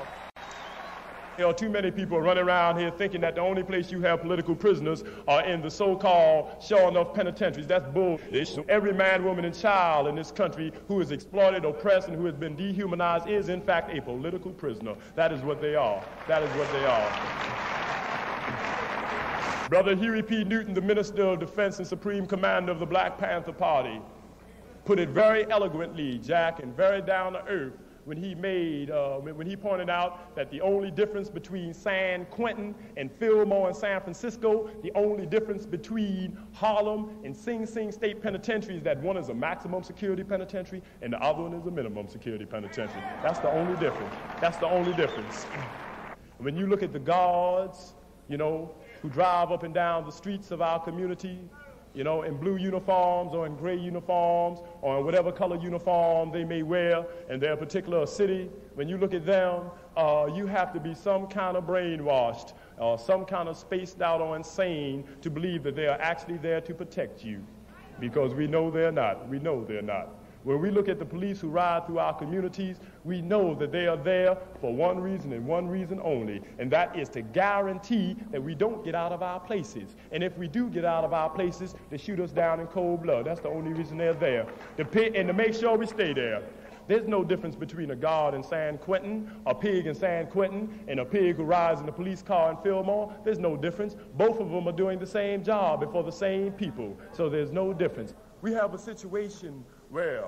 There are too many people running around here thinking that the only place you have political prisoners are in the so-called sure enough penitentiaries. That's bull. Every man, woman, and child in this country who is exploited, oppressed, and who has been dehumanized is, in fact, a political prisoner. That is what they are. That is what they are. Brother Huey P. Newton, the Minister of Defense and Supreme Commander of the Black Panther Party, put it very eloquently, Jack, and very down to earth when he made, when he pointed out that the only difference between San Quentin and Fillmore and San Francisco, the only difference between Harlem and Sing Sing State Penitentiary is that one is a maximum security penitentiary and the other one is a minimum security penitentiary. That's the only difference. That's the only difference. When you look at the guards, you know, who drive up and down the streets of our community, you know, in blue uniforms or in gray uniforms or in whatever color uniform they may wear in their particular city, when you look at them, you have to be some kind of brainwashed or some kind of spaced out or insane to believe that they are actually there to protect you, because we know they're not. We know they're not. When we look at the police who ride through our communities, we know that they are there for one reason and one reason only, and that is to guarantee that we don't get out of our places. And if we do get out of our places, they shoot us down in cold blood. That's the only reason they're there, and to make sure we stay there. There's no difference between a guard in San Quentin, a pig in San Quentin, and a pig who rides in a police car in Fillmore. There's no difference. Both of them are doing the same job and for the same people, so there's no difference. We have a situation where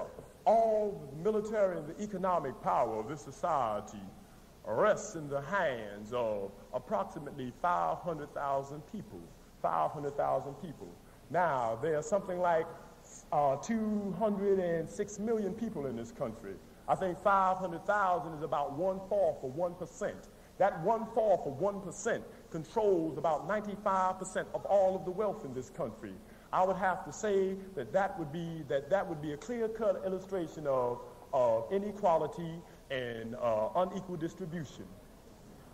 all the military and the economic power of this society rests in the hands of approximately 500,000 people. 500,000 people. Now, there are something like 206 million people in this country. I think 500,000 is about 1/4 of 1%. That 1/4 of 1% controls about 95% of all of the wealth in this country. I would have to say that that would be a clear-cut illustration of inequality and unequal distribution.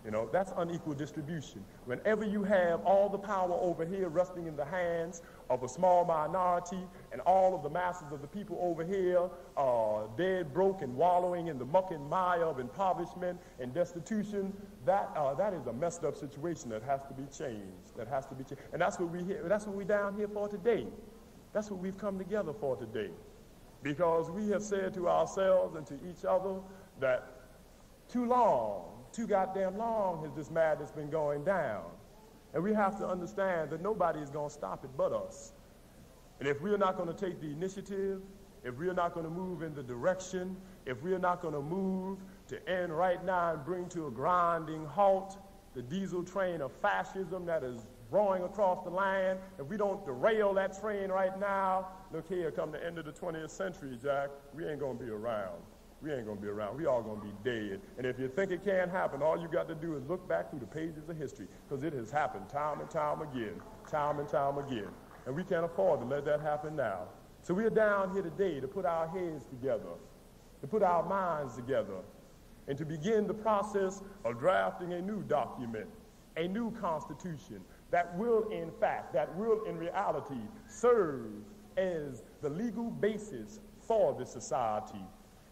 You know, that's unequal distribution. Whenever you have all the power over here resting in the hands of a small minority and all of the masses of the people over here are dead, broke, and wallowing in the muck and mire of impoverishment and destitution, that is a messed up situation that has to be changed. That has to be changed. And that's what we're down here for today. That's what we've come together for today. Because we have said to ourselves and to each other that too long, too goddamn long has this madness been going down. And we have to understand that nobody is going to stop it but us. And if we're not going to take the initiative, if we're not going to move in the direction, if we're not going to move to end right now and bring to a grinding halt the diesel train of fascism that is roaring across the land, if we don't derail that train right now, look here, come the end of the 20th century, Jack, we ain't going to be around. We ain't going to be around. We all going to be dead. And if you think it can't happen, all you got to do is look back through the pages of history, because it has happened time and time again, time and time again. And we can't afford to let that happen now. So we are down here today to put our heads together, to put our minds together, and to begin the process of drafting a new document, a new constitution that will, in fact, that will, in reality, serve as the legal basis for this society.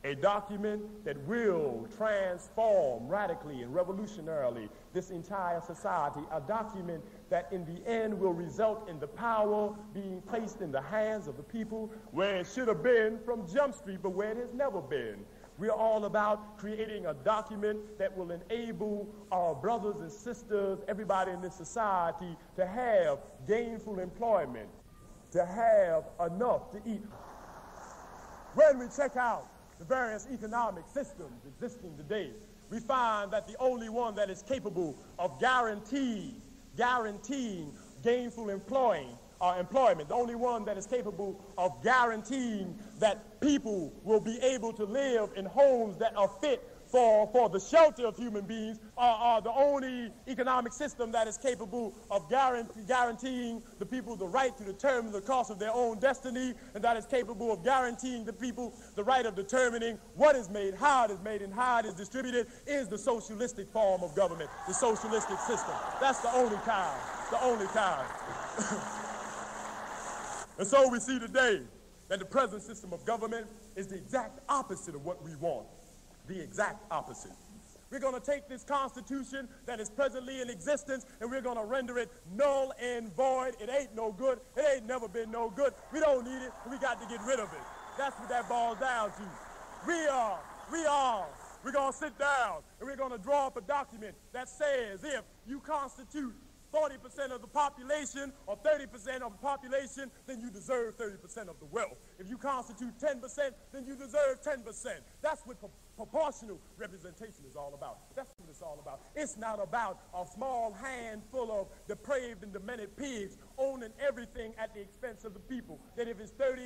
A document that will transform radically and revolutionarily this entire society, a document that in the end will result in the power being placed in the hands of the people where it should have been from Jump Street, but where it has never been. We're all about creating a document that will enable our brothers and sisters, everybody in this society, to have gainful employment, to have enough to eat. When we check out the various economic systems existing today, we find that the only one that is capable of guaranteeing gainful employment, the only one that is capable of guaranteeing that people will be able to live in homes that are fit for the shelter of human beings, are the only economic system that is capable of guaranteeing the people the right to determine the cost of their own destiny, and that is capable of guaranteeing the people the right of determining what is made, how it is made, and how it is distributed, is the socialistic form of government, the socialistic system. That's the only kind, the only kind. And so we see today that the present system of government is the exact opposite of what we want. The exact opposite. We're going to take this Constitution that is presently in existence and we're going to render it null and void. It ain't no good. It ain't never been no good. We don't need it. We got to get rid of it. That's what that boils down to. We're going to sit down and we're going to draw up a document that says if you constitute 40% of the population or 30% of the population, then you deserve 30% of the wealth. If you constitute 10%, then you deserve 10%. That's what proportional representation is all about. That's what it's all about. It's not about a small handful of depraved and demented pigs owning everything at the expense of the people. That if it's 30%,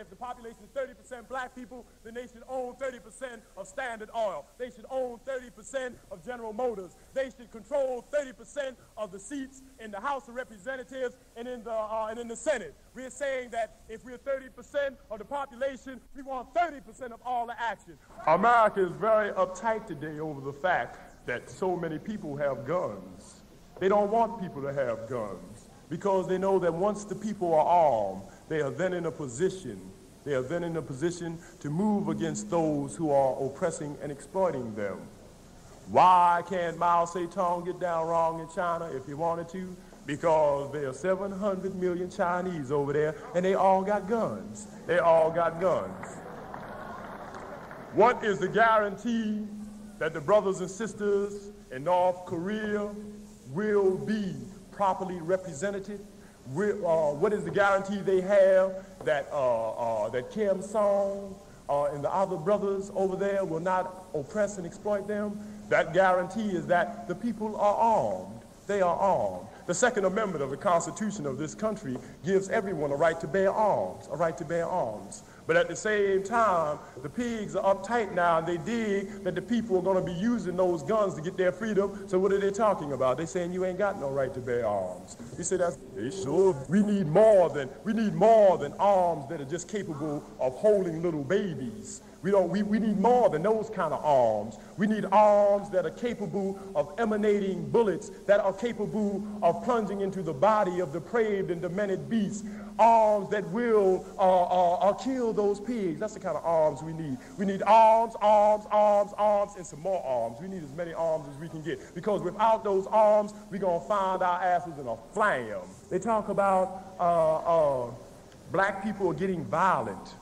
if the population is 30% black people, then they should own 30% of Standard Oil. They should own 30% of General Motors. They should control 30% of the seats in the House of Representatives and in the Senate. We're saying that if we're 30% of the population, we want 30% of all the action. America is very uptight today over the fact that so many people have guns. They don't want people to have guns because they know that once the people are armed, they are then in a position to move against those who are oppressing and exploiting them. Why can't Mao Zedong get down wrong in China if he wanted to? Because there are 700 million Chinese over there, and they all got guns. They all got guns. What is the guarantee that the brothers and sisters in North Korea will be properly represented? What is the guarantee they have that that Kim Song and the other brothers over there will not oppress and exploit them? That guarantee is that the people are armed. They are armed. The Second Amendment of the Constitution of this country gives everyone a right to bear arms, a right to bear arms. But at the same time, the pigs are uptight now, and they dig that the people are going to be using those guns to get their freedom. So what are they talking about? They're saying you ain't got no right to bear arms. You say that's sure. We need more than arms that are just capable of holding little babies. We need more than those kind of arms. We need arms that are capable of emanating bullets, that are capable of plunging into the body of depraved and demented beasts. Arms that will kill those pigs. That's the kind of arms we need. We need arms, arms, arms, arms, and some more arms. We need as many arms as we can get, because without those arms, we're going to find our asses in a flam. They talk about black people are getting violent.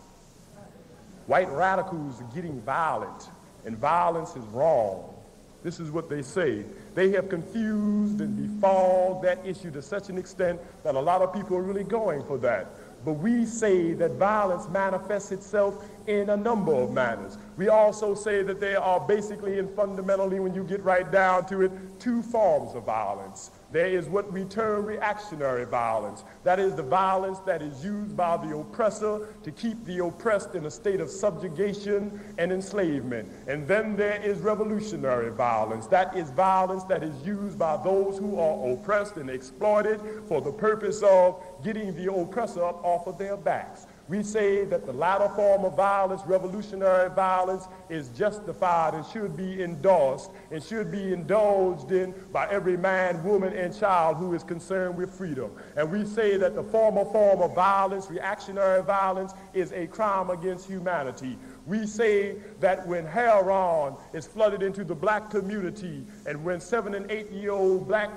White radicals are getting violent, and violence is wrong. This is what they say. They have confused and befogged that issue to such an extent that a lot of people are really going for that. But we say that violence manifests itself in a number of manners. We also say that there are basically and fundamentally, when you get right down to it, two forms of violence. There is what we term reactionary violence. That is the violence that is used by the oppressor to keep the oppressed in a state of subjugation and enslavement. And then there is revolutionary violence. That is violence that is used by those who are oppressed and exploited for the purpose of getting the oppressor up off of their backs. We say that the latter form of violence, revolutionary violence, is justified and should be endorsed and should be indulged in by every man, woman, and child who is concerned with freedom. And we say that the former form of violence, reactionary violence, is a crime against humanity. We say that when heroin is flooded into the black community, and when 7- and 8-year-old black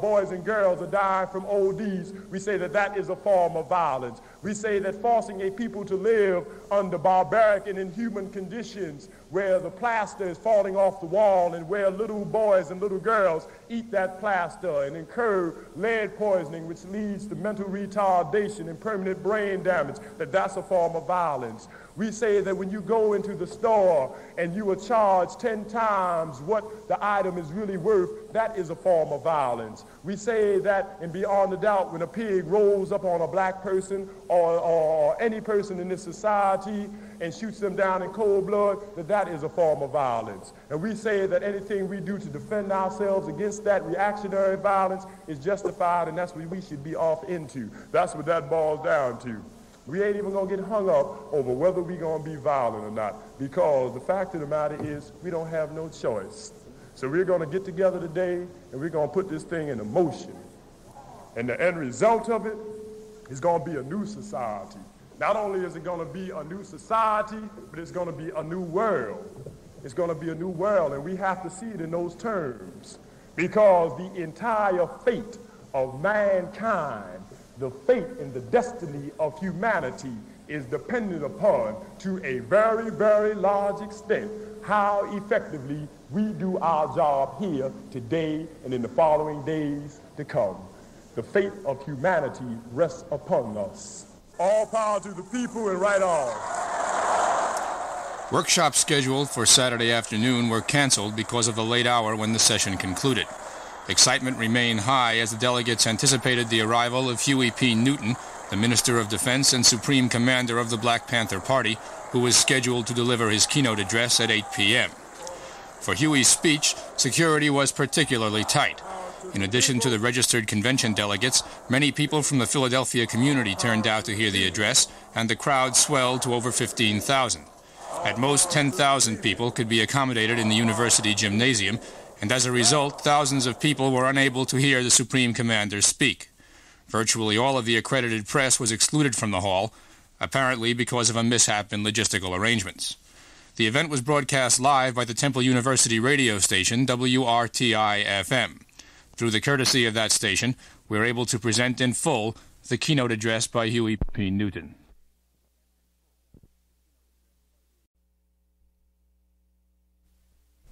boys and girls are dying from ODs, we say that that is a form of violence. We say that forcing a people to live under barbaric and inhuman conditions where the plaster is falling off the wall and where little boys and little girls eat that plaster and incur lead poisoning, which leads to mental retardation and permanent brain damage, that's a form of violence. We say that when you go into the store and you are charged 10 times what the item is really worth, that is a form of violence. We say that, and beyond a doubt, when a pig rolls up on a black person or any person in this society and shoots them down in cold blood, that is a form of violence. And we say that anything we do to defend ourselves against that reactionary violence is justified, and that's what we should be off into. That's what that boils down to. We ain't even gonna get hung up over whether we're gonna be violent or not, because the fact of the matter is we don't have no choice. So we're gonna get together today and we're gonna put this thing into motion. And the end result of it is gonna be a new society. Not only is it gonna be a new society, but it's gonna be a new world. It's gonna be a new world, and we have to see it in those terms, because the entire fate of mankind, the fate and the destiny of humanity is dependent upon, to a very, very large extent, how effectively we do our job here today and in the following days to come. The fate of humanity rests upon us. All power to the people and right on. Workshops scheduled for Saturday afternoon were canceled because of the late hour when the session concluded. Excitement remained high as the delegates anticipated the arrival of Huey P. Newton, the Minister of Defense and Supreme Commander of the Black Panther Party, who was scheduled to deliver his keynote address at 8 p.m. For Huey's speech, security was particularly tight. In addition to the registered convention delegates, many people from the Philadelphia community turned out to hear the address, and the crowd swelled to over 15,000. At most, 10,000 people could be accommodated in the university gymnasium, and as a result, thousands of people were unable to hear the Supreme Commander speak. Virtually all of the accredited press was excluded from the hall, apparently because of a mishap in logistical arrangements. The event was broadcast live by the Temple University radio station, WRTI-FM. Through the courtesy of that station, we were able to present in full the keynote address by Huey P. Newton.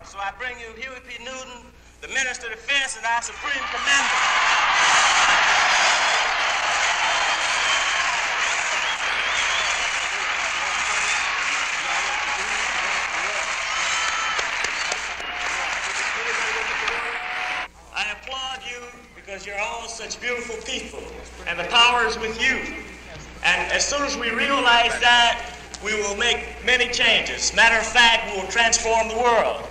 So I bring you Huey P. Newton, the Minister of Defense and our Supreme Commander. You're all such beautiful people, and the power is with you. And as soon as we realize that, we will make many changes. Matter of fact, we will transform the world.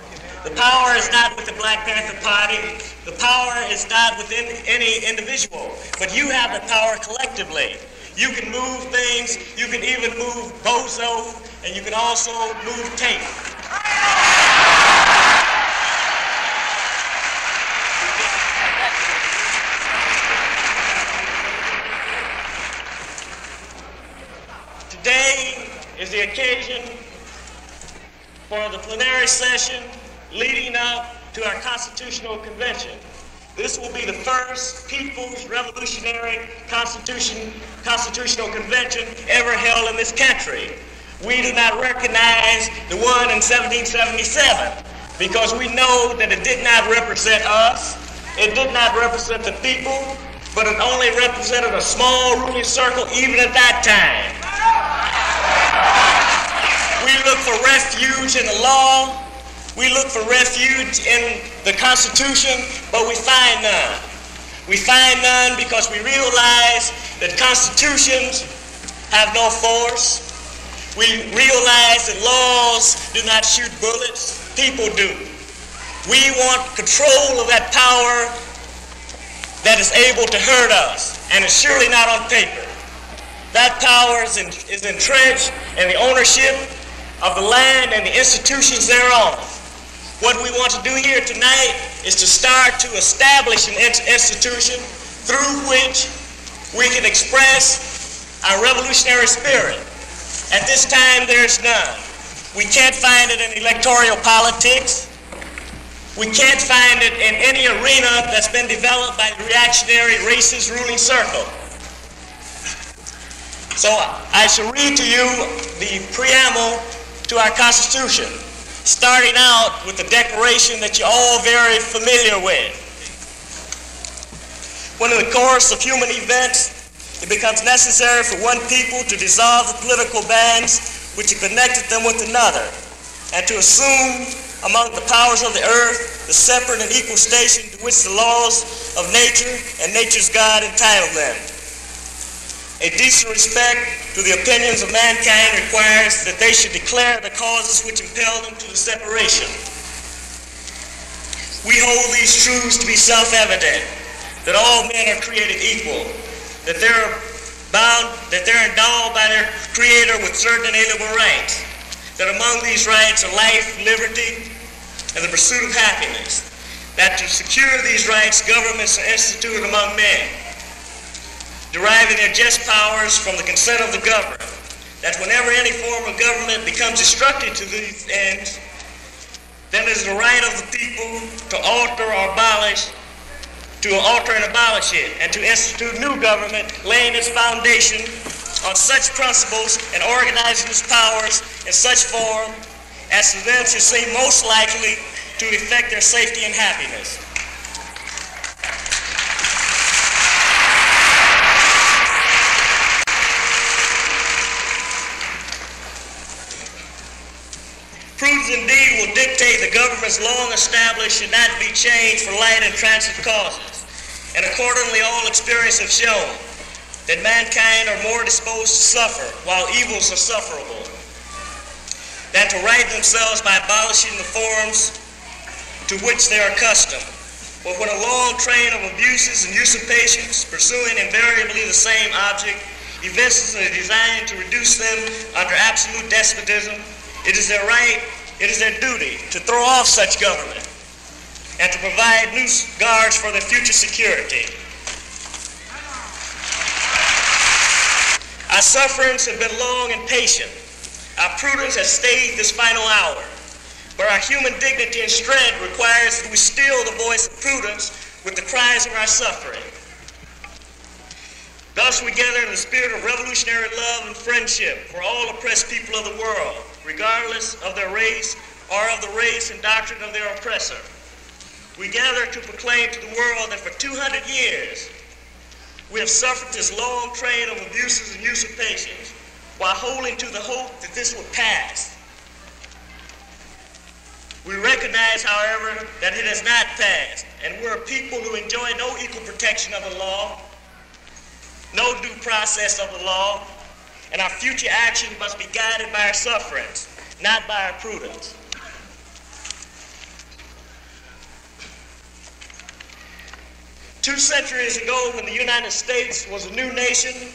The power is not with the Black Panther Party. The power is not within any individual, but you have the power collectively. You can move things. You can even move bozo, and you can also move tape. Today is the occasion for the plenary session leading up to our Constitutional Convention. This will be the first People's Revolutionary Constitutional Convention ever held in this country. We do not recognize the one in 1777 because we know that it did not represent us, it did not represent the people, but it only represented a small ruling circle even at that time. We look for refuge in the law, we look for refuge in the Constitution, but we find none. We find none because we realize that constitutions have no force. We realize that laws do not shoot bullets, people do. We want control of that power that is able to hurt us, and it's surely not on paper. That power is entrenched in the ownership of the land and the institutions thereof. What we want to do here tonight is to start to establish an institution through which we can express our revolutionary spirit. At this time, there's none. We can't find it in electoral politics. We can't find it in any arena that's been developed by the reactionary racist ruling circle. So I shall read to you the preamble to our Constitution, starting out with the declaration that you're all very familiar with. When in the course of human events, it becomes necessary for one people to dissolve the political bands which have connected them with another, and to assume among the powers of the earth the separate and equal station to which the laws of nature and nature's God entitle them. A decent respect to the opinions of mankind requires that they should declare the causes which impel them to the separation. We hold these truths to be self-evident, that all men are created equal, that they're endowed by their Creator with certain inalienable rights, that among these rights are life, liberty, and the pursuit of happiness, that to secure these rights, governments are instituted among men, deriving their just powers from the consent of the governed, that whenever any form of government becomes destructive to these ends, then it is the right of the people to alter and abolish it, and to institute new government, laying its foundation on such principles and organizing its powers in such form as to them should seem most likely to effect their safety and happiness. Prudence indeed will dictate the governments long established should not be changed for light and transient causes, and accordingly all experience have shown that mankind are more disposed to suffer while evils are sufferable than to right themselves by abolishing the forms to which they are accustomed. But when a long train of abuses and usurpations pursuing invariably the same object evinces a design to reduce them under absolute despotism, it is their right, it is their duty to throw off such government and to provide new guards for their future security. Our sufferings have been long and patient. Our prudence has stayed this final hour. But our human dignity and strength requires that we still the voice of prudence with the cries of our suffering. Thus we gather in the spirit of revolutionary love and friendship for all oppressed people of the world, regardless of their race or of the race and doctrine of their oppressor. We gather to proclaim to the world that for 200 years we have suffered this long train of abuses and usurpations while holding to the hope that this will pass. We recognize, however, that it has not passed, and we're a people who enjoy no equal protection of the law, no due process of the law, and our future action must be guided by our sufferings, not by our prudence. Two centuries ago, when the United States was a new nation,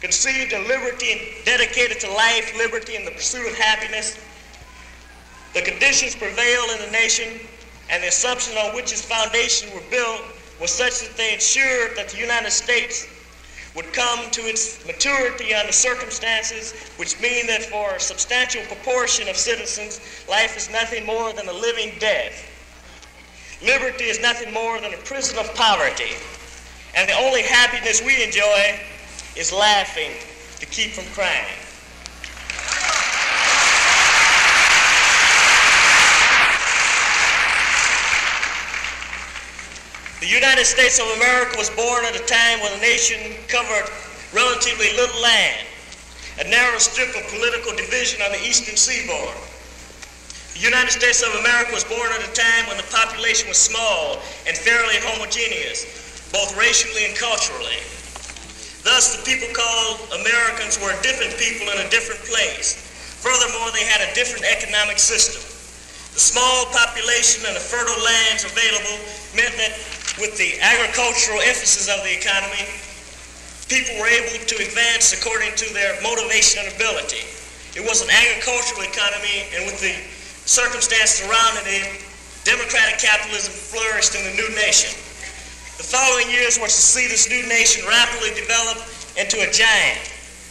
conceived in liberty and dedicated to life, liberty, and the pursuit of happiness, the conditions prevailed in the nation, and the assumption on which its foundation were built was such that they ensured that the United States would come to its maturity under circumstances which mean that for a substantial proportion of citizens, life is nothing more than a living death. Liberty is nothing more than a prison of poverty, and the only happiness we enjoy is laughing to keep from crying. The United States of America was born at a time when the nation covered relatively little land, a narrow strip of political division on the eastern seaboard. The United States of America was born at a time when the population was small and fairly homogeneous, both racially and culturally. Thus, the people called Americans were a different people in a different place. Furthermore, they had a different economic system. The small population and the fertile lands available meant that with the agricultural emphasis of the economy, people were able to advance according to their motivation and ability. It was an agricultural economy, and with the circumstances surrounding it, democratic capitalism flourished in the new nation. The following years were to see this new nation rapidly develop into a giant.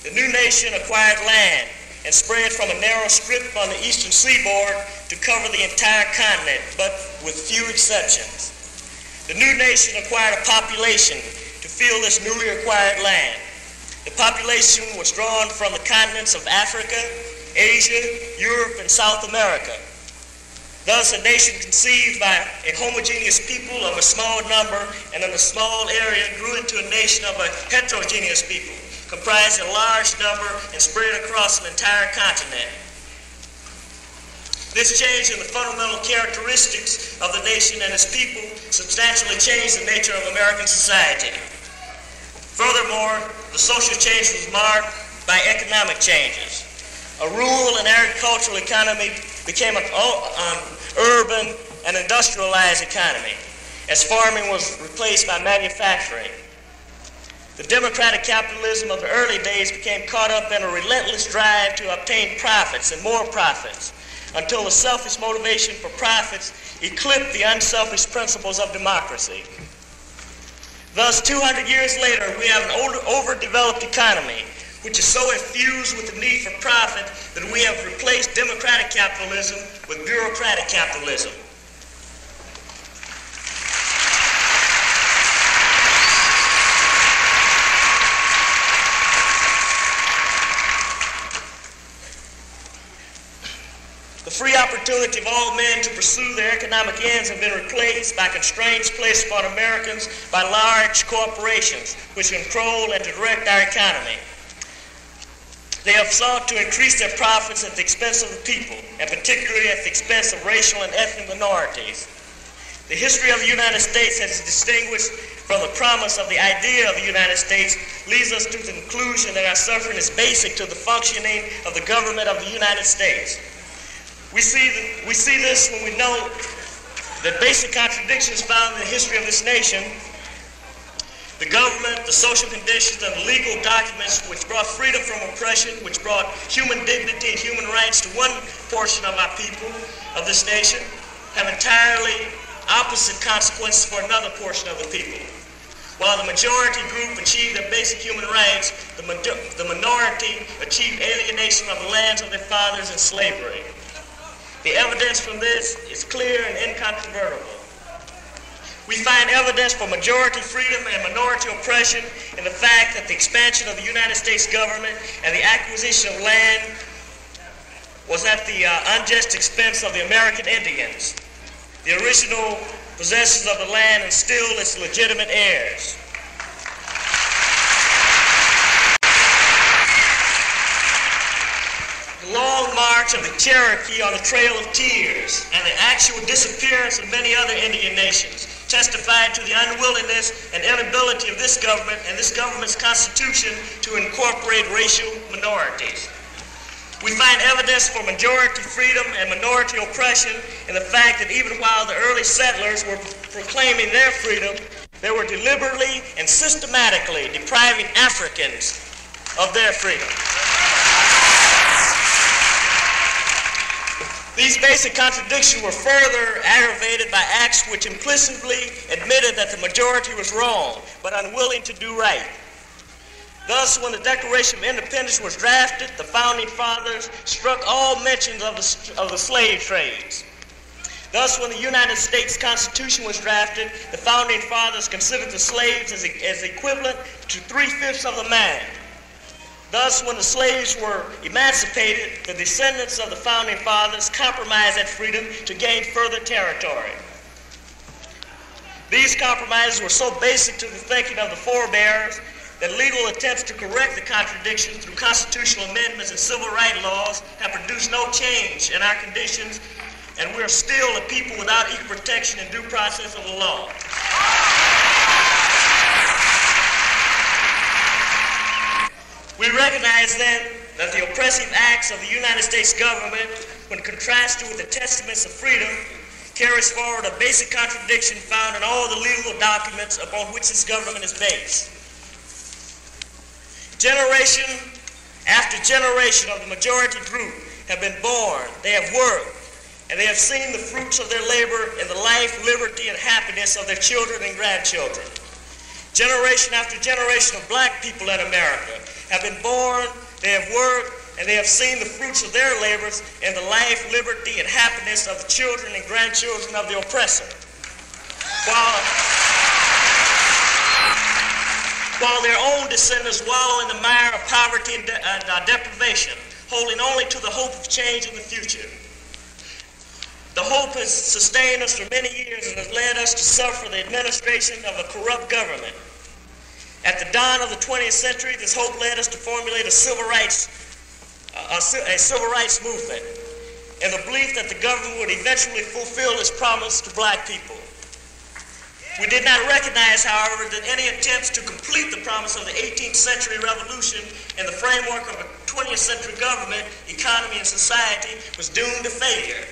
The new nation acquired land and spread from a narrow strip on the eastern seaboard to cover the entire continent, but with few exceptions. The new nation acquired a population to fill this newly acquired land. The population was drawn from the continents of Africa, Asia, Europe, and South America. Thus, a nation conceived by a homogeneous people of a small number and in a small area grew into a nation of a heterogeneous people, comprised a large number and spread across an entire continent. This change in the fundamental characteristics of the nation and its people substantially changed the nature of American society. Furthermore, the social change was marked by economic changes. A rural and agricultural economy became an urban and industrialized economy, as farming was replaced by manufacturing. The democratic capitalism of the early days became caught up in a relentless drive to obtain profits and more profits, until the selfish motivation for profits eclipsed the unselfish principles of democracy. Thus, 200 years later, we have an overdeveloped economy, which is so infused with the need for profit that we have replaced democratic capitalism with bureaucratic capitalism. The free opportunity of all men to pursue their economic ends have been replaced by constraints placed upon Americans by large corporations which control and direct our economy. They have sought to increase their profits at the expense of the people, and particularly at the expense of racial and ethnic minorities. The history of the United States, as distinguished from the promise of the idea of the United States, leads us to the conclusion that our suffering is basic to the functioning of the government of the United States. We see this when we know the basic contradictions found in the history of this nation. The government, the social conditions, and the legal documents which brought freedom from oppression, which brought human dignity and human rights to one portion of our people, of this nation, have entirely opposite consequences for another portion of the people. While the majority group achieved their basic human rights, the minority achieved alienation of the lands of their fathers and slavery. The evidence from this is clear and incontrovertible. We find evidence for majority freedom and minority oppression in the fact that the expansion of the United States government and the acquisition of land was at the unjust expense of the American Indians, the original possessors of the land and still its legitimate heirs. The long march of the Cherokee on the Trail of Tears and the actual disappearance of many other Indian nations testified to the unwillingness and inability of this government and this government's constitution to incorporate racial minorities. We find evidence for majority freedom and minority oppression in the fact that even while the early settlers were proclaiming their freedom, they were deliberately and systematically depriving Africans of their freedom. These basic contradictions were further aggravated by acts which implicitly admitted that the majority was wrong, but unwilling to do right. Thus, when the Declaration of Independence was drafted, the Founding Fathers struck all mentions of the slave trades. Thus, when the United States Constitution was drafted, the Founding Fathers considered the slaves as equivalent to 3/5 of the man. Thus, when the slaves were emancipated, the descendants of the Founding Fathers compromised that freedom to gain further territory. These compromises were so basic to the thinking of the forebears that legal attempts to correct the contradictions through constitutional amendments and civil rights laws have produced no change in our conditions, and we are still a people without equal protection and due process of the law. We recognize then that the oppressive acts of the United States government, when contrasted with the testaments of freedom, carries forward a basic contradiction found in all the legal documents upon which this government is based. Generation after generation of the majority group have been born, they have worked, and they have seen the fruits of their labor in the life, liberty, and happiness of their children and grandchildren. Generation after generation of black people in America have been born, they have worked, and they have seen the fruits of their labors in the life, liberty, and happiness of the children and grandchildren of the oppressor. While their own descendants wallow in the mire of poverty and deprivation, holding only to the hope of change in the future. The hope has sustained us for many years and has led us to suffer the administration of a corrupt government. At the dawn of the 20th century, this hope led us to formulate a civil rights movement, in the belief that the government would eventually fulfill its promise to black people. We did not recognize, however, that any attempts to complete the promise of the 18th century revolution in the framework of a 20th century government, economy, and society was doomed to failure.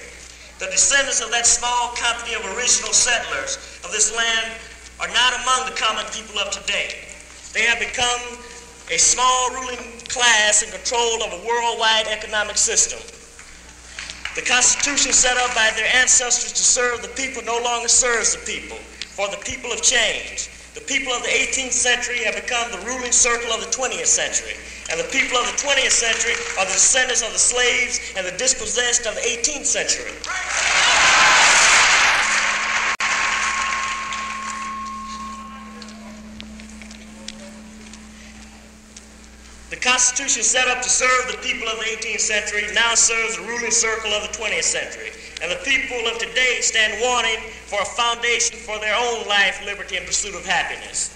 The descendants of that small company of original settlers of this land are not among the common people of today. They have become a small ruling class in control of a worldwide economic system. The Constitution set up by their ancestors to serve the people no longer serves the people. For the people have changed. The people of the 18th century have become the ruling circle of the 20th century. And the people of the 20th century are the descendants of the slaves and the dispossessed of the 18th century. The Constitution set up to serve the people of the 18th century now serves the ruling circle of the 20th century. And the people of today stand wanting for a foundation for their own life, liberty, and pursuit of happiness.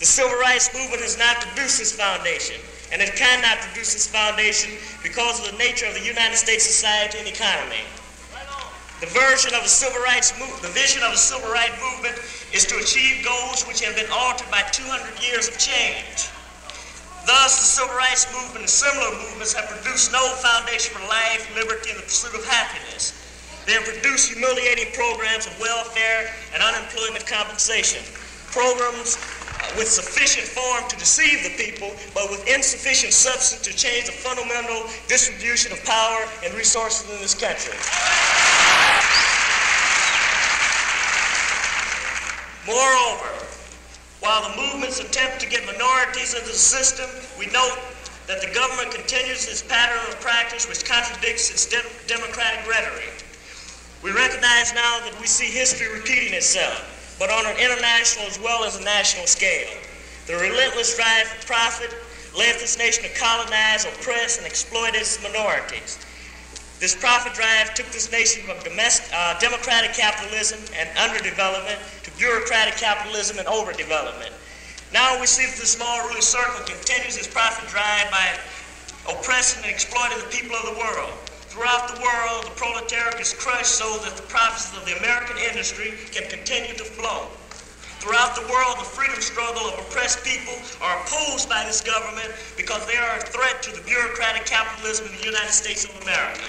The Civil Rights Movement has not produced this foundation, and it cannot produce this foundation because of the nature of the United States society and economy. The vision of a civil rights movement is to achieve goals which have been altered by 200 years of change. Thus, the civil rights movement and similar movements have produced no foundation for life, liberty, and the pursuit of happiness. They have produced humiliating programs of welfare and unemployment compensation, programs with sufficient form to deceive the people, but with insufficient substance to change the fundamental distribution of power and resources in this country. Moreover, while the movements attempt to get minorities into the system, we note that the government continues its pattern of practice which contradicts its democratic rhetoric. We recognize now that we see history repeating itself, but on an international as well as a national scale. The relentless drive for profit led this nation to colonize, oppress, and exploit its minorities. This profit drive took this nation from democratic capitalism and underdevelopment to bureaucratic capitalism and overdevelopment. Now we see that the small ruling circle continues its profit drive by oppressing and exploiting the people of the world. Throughout the world, the proletariat is crushed so that the profits of the American industry can continue to flow. Throughout the world, the freedom struggle of oppressed people are opposed by this government because they are a threat to the bureaucratic capitalism in the United States of America.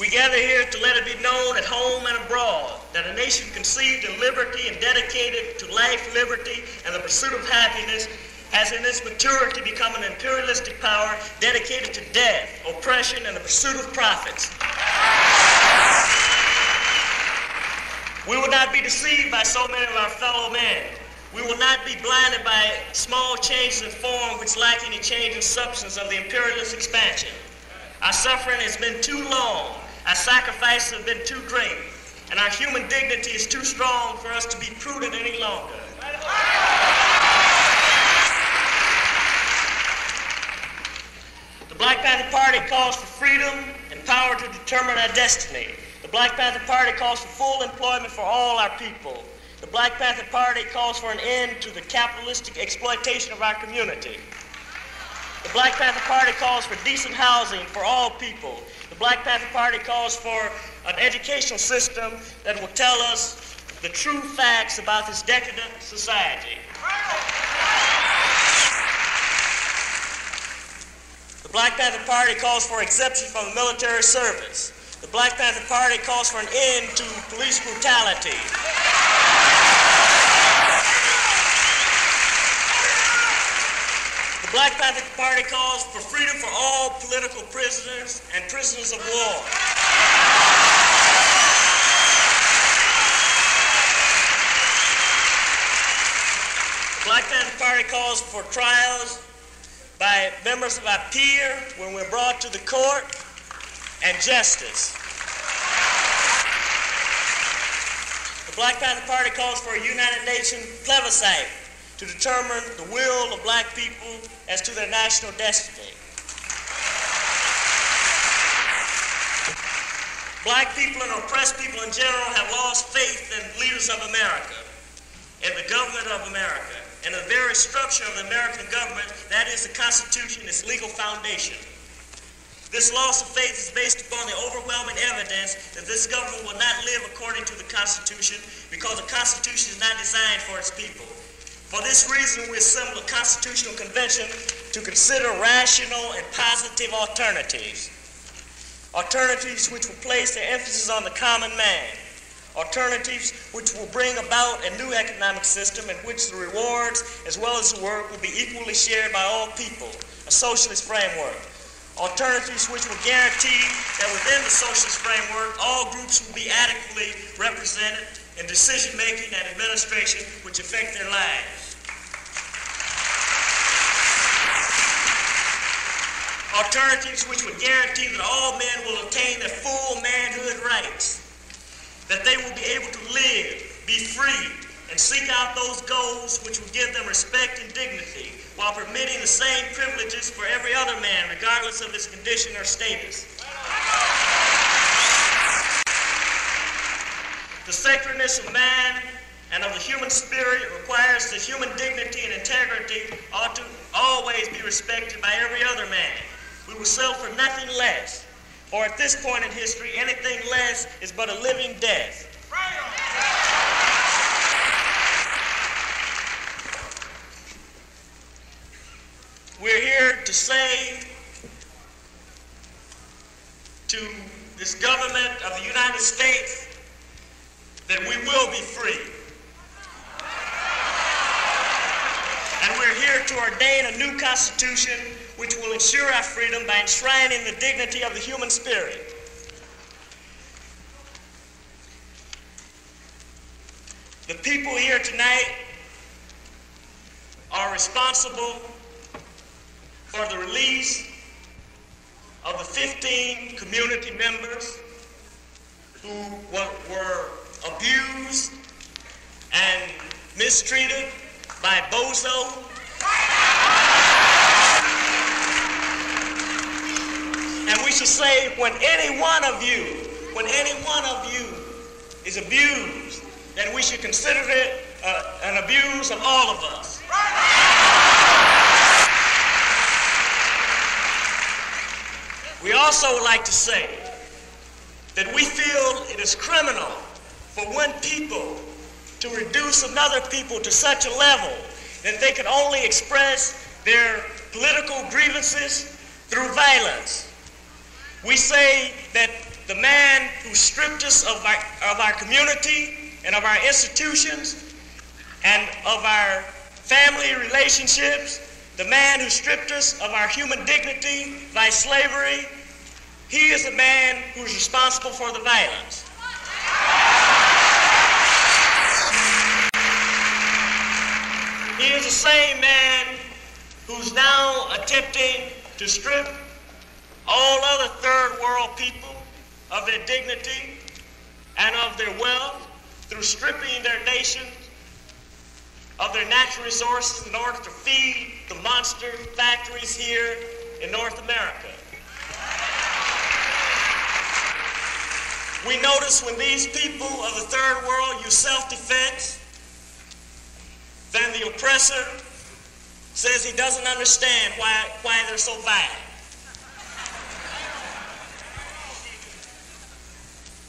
We gather here to let it be known at home and abroad that a nation conceived in liberty and dedicated to life, liberty, and the pursuit of happiness has in its maturity become an imperialistic power dedicated to death, oppression, and the pursuit of profits. We will not be deceived by so many of our fellow men. We will not be blinded by small changes in form which lack any change in substance of the imperialist expansion. Our suffering has been too long. Our sacrifices have been too great. And our human dignity is too strong for us to be prudent any longer. The Black Panther Party calls for freedom and power to determine our destiny. The Black Panther Party calls for full employment for all our people. The Black Panther Party calls for an end to the capitalistic exploitation of our community. The Black Panther Party calls for decent housing for all people. The Black Panther Party calls for an educational system that will tell us the true facts about this decadent society. The Black Panther Party calls for exemption from the military service. The Black Panther Party calls for an end to police brutality. The Black Panther Party calls for freedom for all political prisoners and prisoners of war. The Black Panther Party calls for trials by members of our peer when we're brought to the court and justice. The Black Panther Party calls for a United Nations plebiscite to determine the will of black people as to their national destiny. Black people and oppressed people in general have lost faith in leaders of America, in the government of America, and the very structure of the American government, that is the Constitution, its legal foundation. This loss of faith is based upon the overwhelming evidence that this government will not live according to the Constitution because the Constitution is not designed for its people. For this reason, we assembled a constitutional convention to consider rational and positive alternatives. Alternatives which will place their emphasis on the common man. Alternatives which will bring about a new economic system in which the rewards as well as the work will be equally shared by all people, a socialist framework. Alternatives which will guarantee that within the socialist framework, all groups will be adequately represented in decision-making and administration which affect their lives. Alternatives which would guarantee that all men will attain their full manhood rights, that they will be able to live, be free, and seek out those goals which will give them respect and dignity while permitting the same privileges for every other man, regardless of his condition or status. The sacredness of man and of the human spirit requires that human dignity and integrity ought to always be respected by every other man. We will settle for nothing less, for at this point in history, anything less is but a living death. We're here to say to this government of the United States that we will be free. And we're here to ordain a new constitution which will ensure our freedom by enshrining the dignity of the human spirit. The people here tonight are responsible for the release of the 15 community members who were abused and mistreated by Bozo. And we should say, when any one of you is abused, then we should consider it an abuse of all of us. We also would like to say that we feel it is criminal for one people to reduce another people to such a level that they can only express their political grievances through violence. We say that the man who stripped us of our community and of our institutions and of our family relationships, the man who stripped us of our human dignity by slavery, he is the man who is responsible for the violence. He is the same man who's now attempting to strip all other third world people of their dignity and of their wealth through stripping their nation of their natural resources in order to feed the monster factories here in North America. We notice when these people of the third world use self-defense, then the oppressor says he doesn't understand why they're so violent.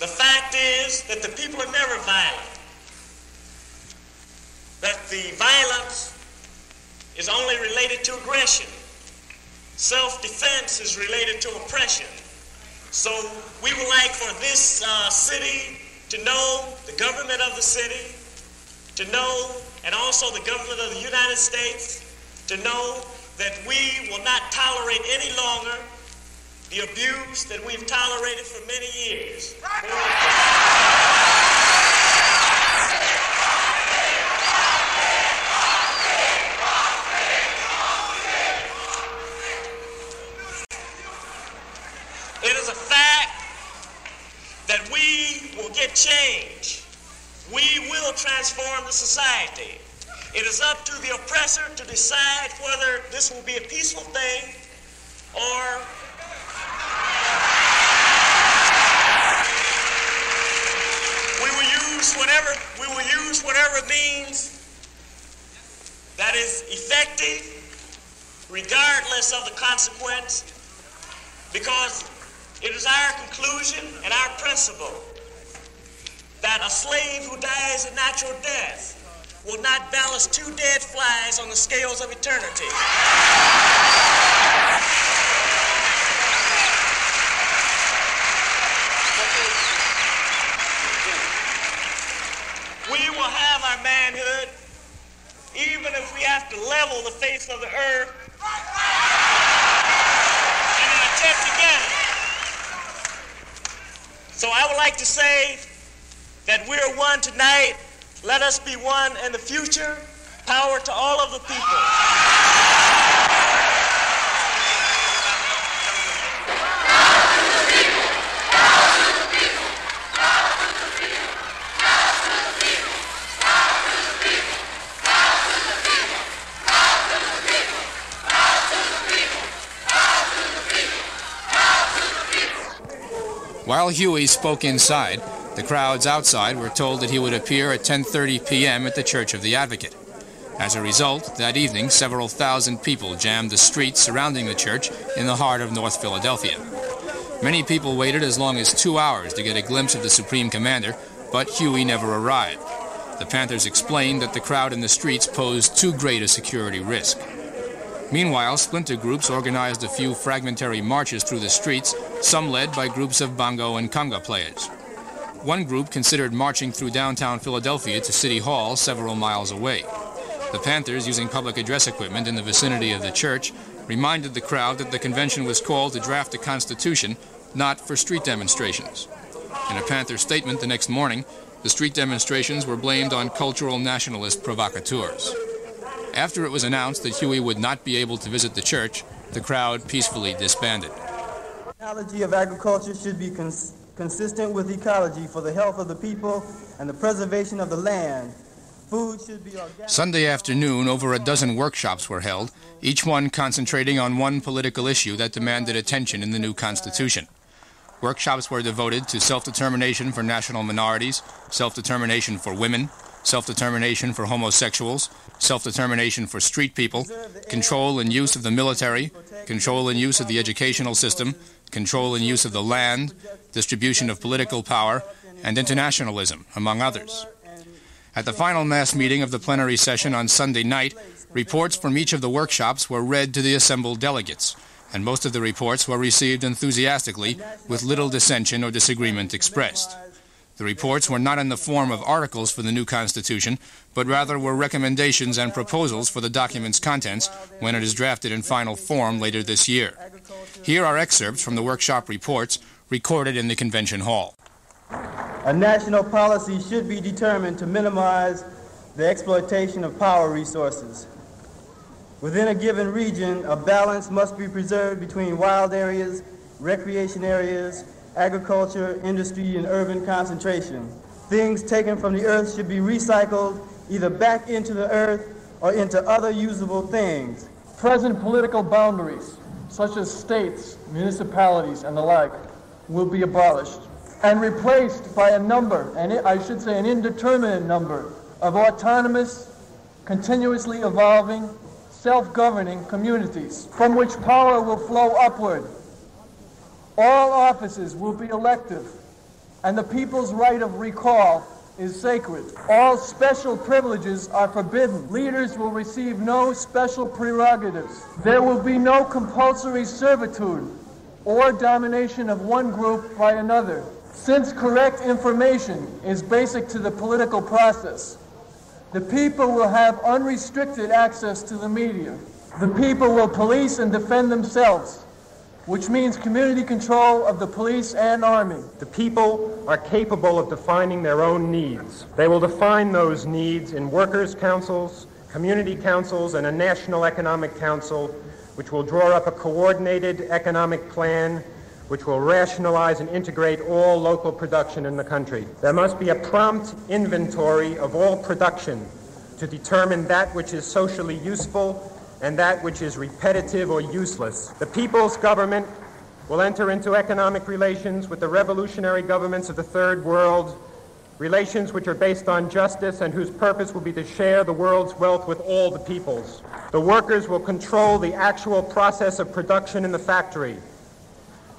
The fact is that the people are never violent. That the violence is only related to aggression. Self-defense is related to oppression. So we would like for this city to know, the government of the city, to know, and also the government of the United States, to know that we will not tolerate any longer the abuse that we've tolerated for many years. It is a fact that we will get change. We will transform the society. It is up to the oppressor to decide whether this will be a peaceful thing or we will use whatever means that is effective, regardless of the consequence, because it is our conclusion and our principle that a slave who dies a natural death will not balance 2 dead flies on the scales of eternity. We will have our manhood even if we have to level the face of the earth in an attempt to get it. So I would like to say that we're one tonight. Let us be one in the future. Power to all of the people. While Huey spoke inside, the crowds outside were told that he would appear at 10:30 p.m. at the Church of the Advocate. As a result, that evening, several thousand people jammed the streets surrounding the church in the heart of North Philadelphia. Many people waited as long as 2 hours to get a glimpse of the Supreme Commander, but Huey never arrived. The Panthers explained that the crowd in the streets posed too great a security risk. Meanwhile, splinter groups organized a few fragmentary marches through the streets, some led by groups of bongo and conga players. One group considered marching through downtown Philadelphia to City Hall several miles away. The Panthers, using public address equipment in the vicinity of the church, reminded the crowd that the convention was called to draft a constitution, not for street demonstrations. In a Panther statement the next morning, the street demonstrations were blamed on cultural nationalist provocateurs. After it was announced that Huey would not be able to visit the church, the crowd peacefully disbanded. The ecology of agriculture should be consistent with ecology for the health of the people and the preservation of the land. Food should be organic. Sunday afternoon, over a dozen workshops were held, each one concentrating on one political issue that demanded attention in the new Constitution. Workshops were devoted to self-determination for national minorities, self-determination for women, self-determination for homosexuals, self-determination for street people, control and use of the military, control and use of the educational system, control and use of the land, distribution of political power, and internationalism, among others. At the final mass meeting of the plenary session on Sunday night, reports from each of the workshops were read to the assembled delegates, and most of the reports were received enthusiastically with little dissension or disagreement expressed. The reports were not in the form of articles for the new Constitution, but rather were recommendations and proposals for the document's contents when it is drafted in final form later this year. Here are excerpts from the workshop reports recorded in the convention hall. A national policy should be determined to minimize the exploitation of power resources. Within a given region, a balance must be preserved between wild areas, recreation areas, agriculture, industry, and urban concentration. Things taken from the earth should be recycled either back into the earth or into other usable things. Present political boundaries, such as states, municipalities, and the like, will be abolished and replaced by a number, and I should say an indeterminate number, of autonomous, continuously evolving, self-governing communities from which power will flow upward. All offices will be elective, and the people's right of recall is sacred. All special privileges are forbidden. Leaders will receive no special prerogatives. There will be no compulsory servitude or domination of one group by another. Since correct information is basic to the political process, the people will have unrestricted access to the media. The people will police and defend themselves, which means community control of the police and army. The people are capable of defining their own needs. They will define those needs in workers' councils, community councils, and a national economic council, which will draw up a coordinated economic plan which will rationalize and integrate all local production in the country. There must be a prompt inventory of all production to determine that which is socially useful and that which is repetitive or useless. The people's government will enter into economic relations with the revolutionary governments of the Third World, relations which are based on justice and whose purpose will be to share the world's wealth with all the peoples. The workers will control the actual process of production in the factory.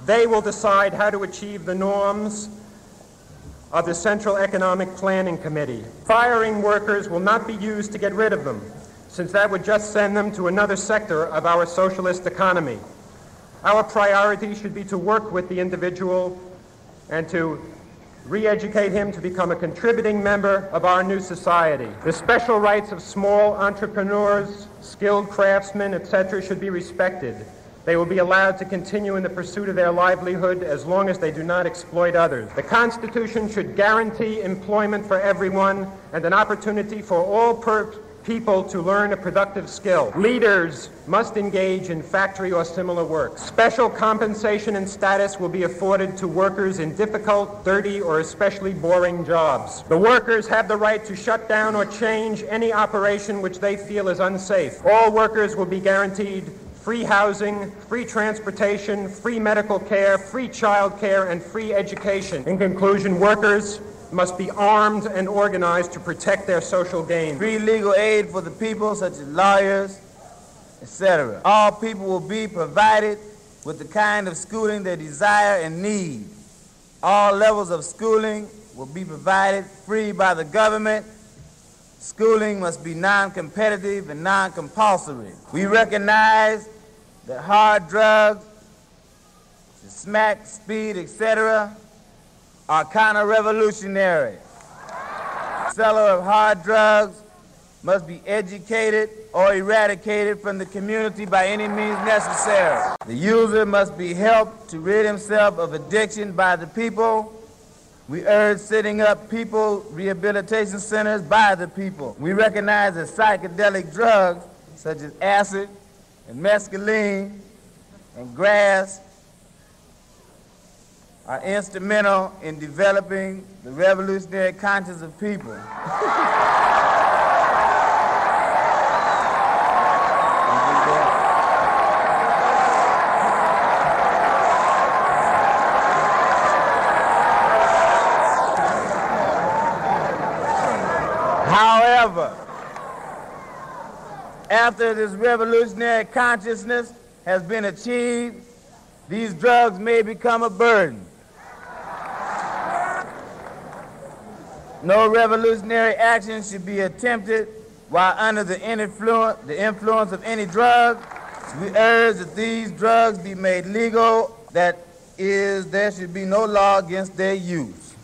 They will decide how to achieve the norms of the Central Economic Planning Committee. Firing workers will not be used to get rid of them, since that would just send them to another sector of our socialist economy. Our priority should be to work with the individual and to re-educate him to become a contributing member of our new society. The special rights of small entrepreneurs, skilled craftsmen, etc. should be respected. They will be allowed to continue in the pursuit of their livelihood as long as they do not exploit others. The Constitution should guarantee employment for everyone and an opportunity for all people to learn a productive skill. Leaders must engage in factory or similar work. Special compensation and status will be afforded to workers in difficult, dirty, or especially boring jobs. The workers have the right to shut down or change any operation which they feel is unsafe. All workers will be guaranteed free housing, free transportation, free medical care, free child care, and free education. In conclusion, workers must be armed and organized to protect their social gain. Free legal aid for the people, such as lawyers, etc. All people will be provided with the kind of schooling they desire and need. All levels of schooling will be provided free by the government. Schooling must be non-competitive and non-compulsory. We recognize that hard drugs, smack, speed, etc., are counter-revolutionary. Seller of hard drugs must be educated or eradicated from the community by any means necessary. The user must be helped to rid himself of addiction by the people. We urge setting up people rehabilitation centers by the people. We recognize that psychedelic drugs such as acid and mescaline and grass are instrumental in developing the revolutionary conscience of people. However, after this revolutionary consciousness has been achieved, these drugs may become a burden. No revolutionary action should be attempted while under the influence of any drug. We urge that these drugs be made legal. That is, there should be no law against their use.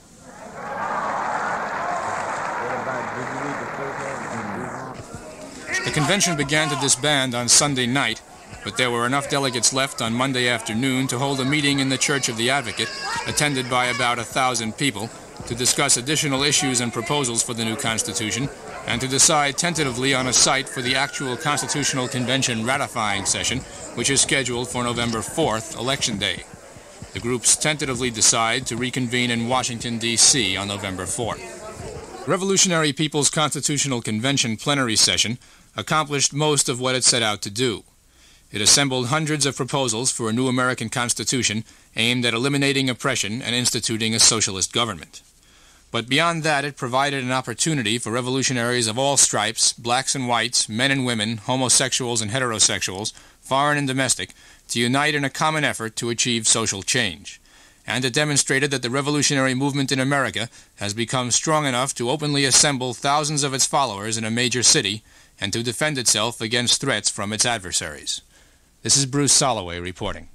The convention began to disband on Sunday night, but there were enough delegates left on Monday afternoon to hold a meeting in the Church of the Advocate, attended by about 1,000 people, to discuss additional issues and proposals for the new Constitution, and to decide tentatively on a site for the actual Constitutional Convention ratifying session, which is scheduled for November 4th, Election Day. The groups tentatively decide to reconvene in Washington, D.C. on November 4th. Revolutionary People's Constitutional Convention plenary session accomplished most of what it set out to do. It assembled hundreds of proposals for a new American Constitution aimed at eliminating oppression and instituting a socialist government. But beyond that, it provided an opportunity for revolutionaries of all stripes, blacks and whites, men and women, homosexuals and heterosexuals, foreign and domestic, to unite in a common effort to achieve social change. And it demonstrated that the revolutionary movement in America has become strong enough to openly assemble thousands of its followers in a major city and to defend itself against threats from its adversaries. This is Bruce Soloway reporting.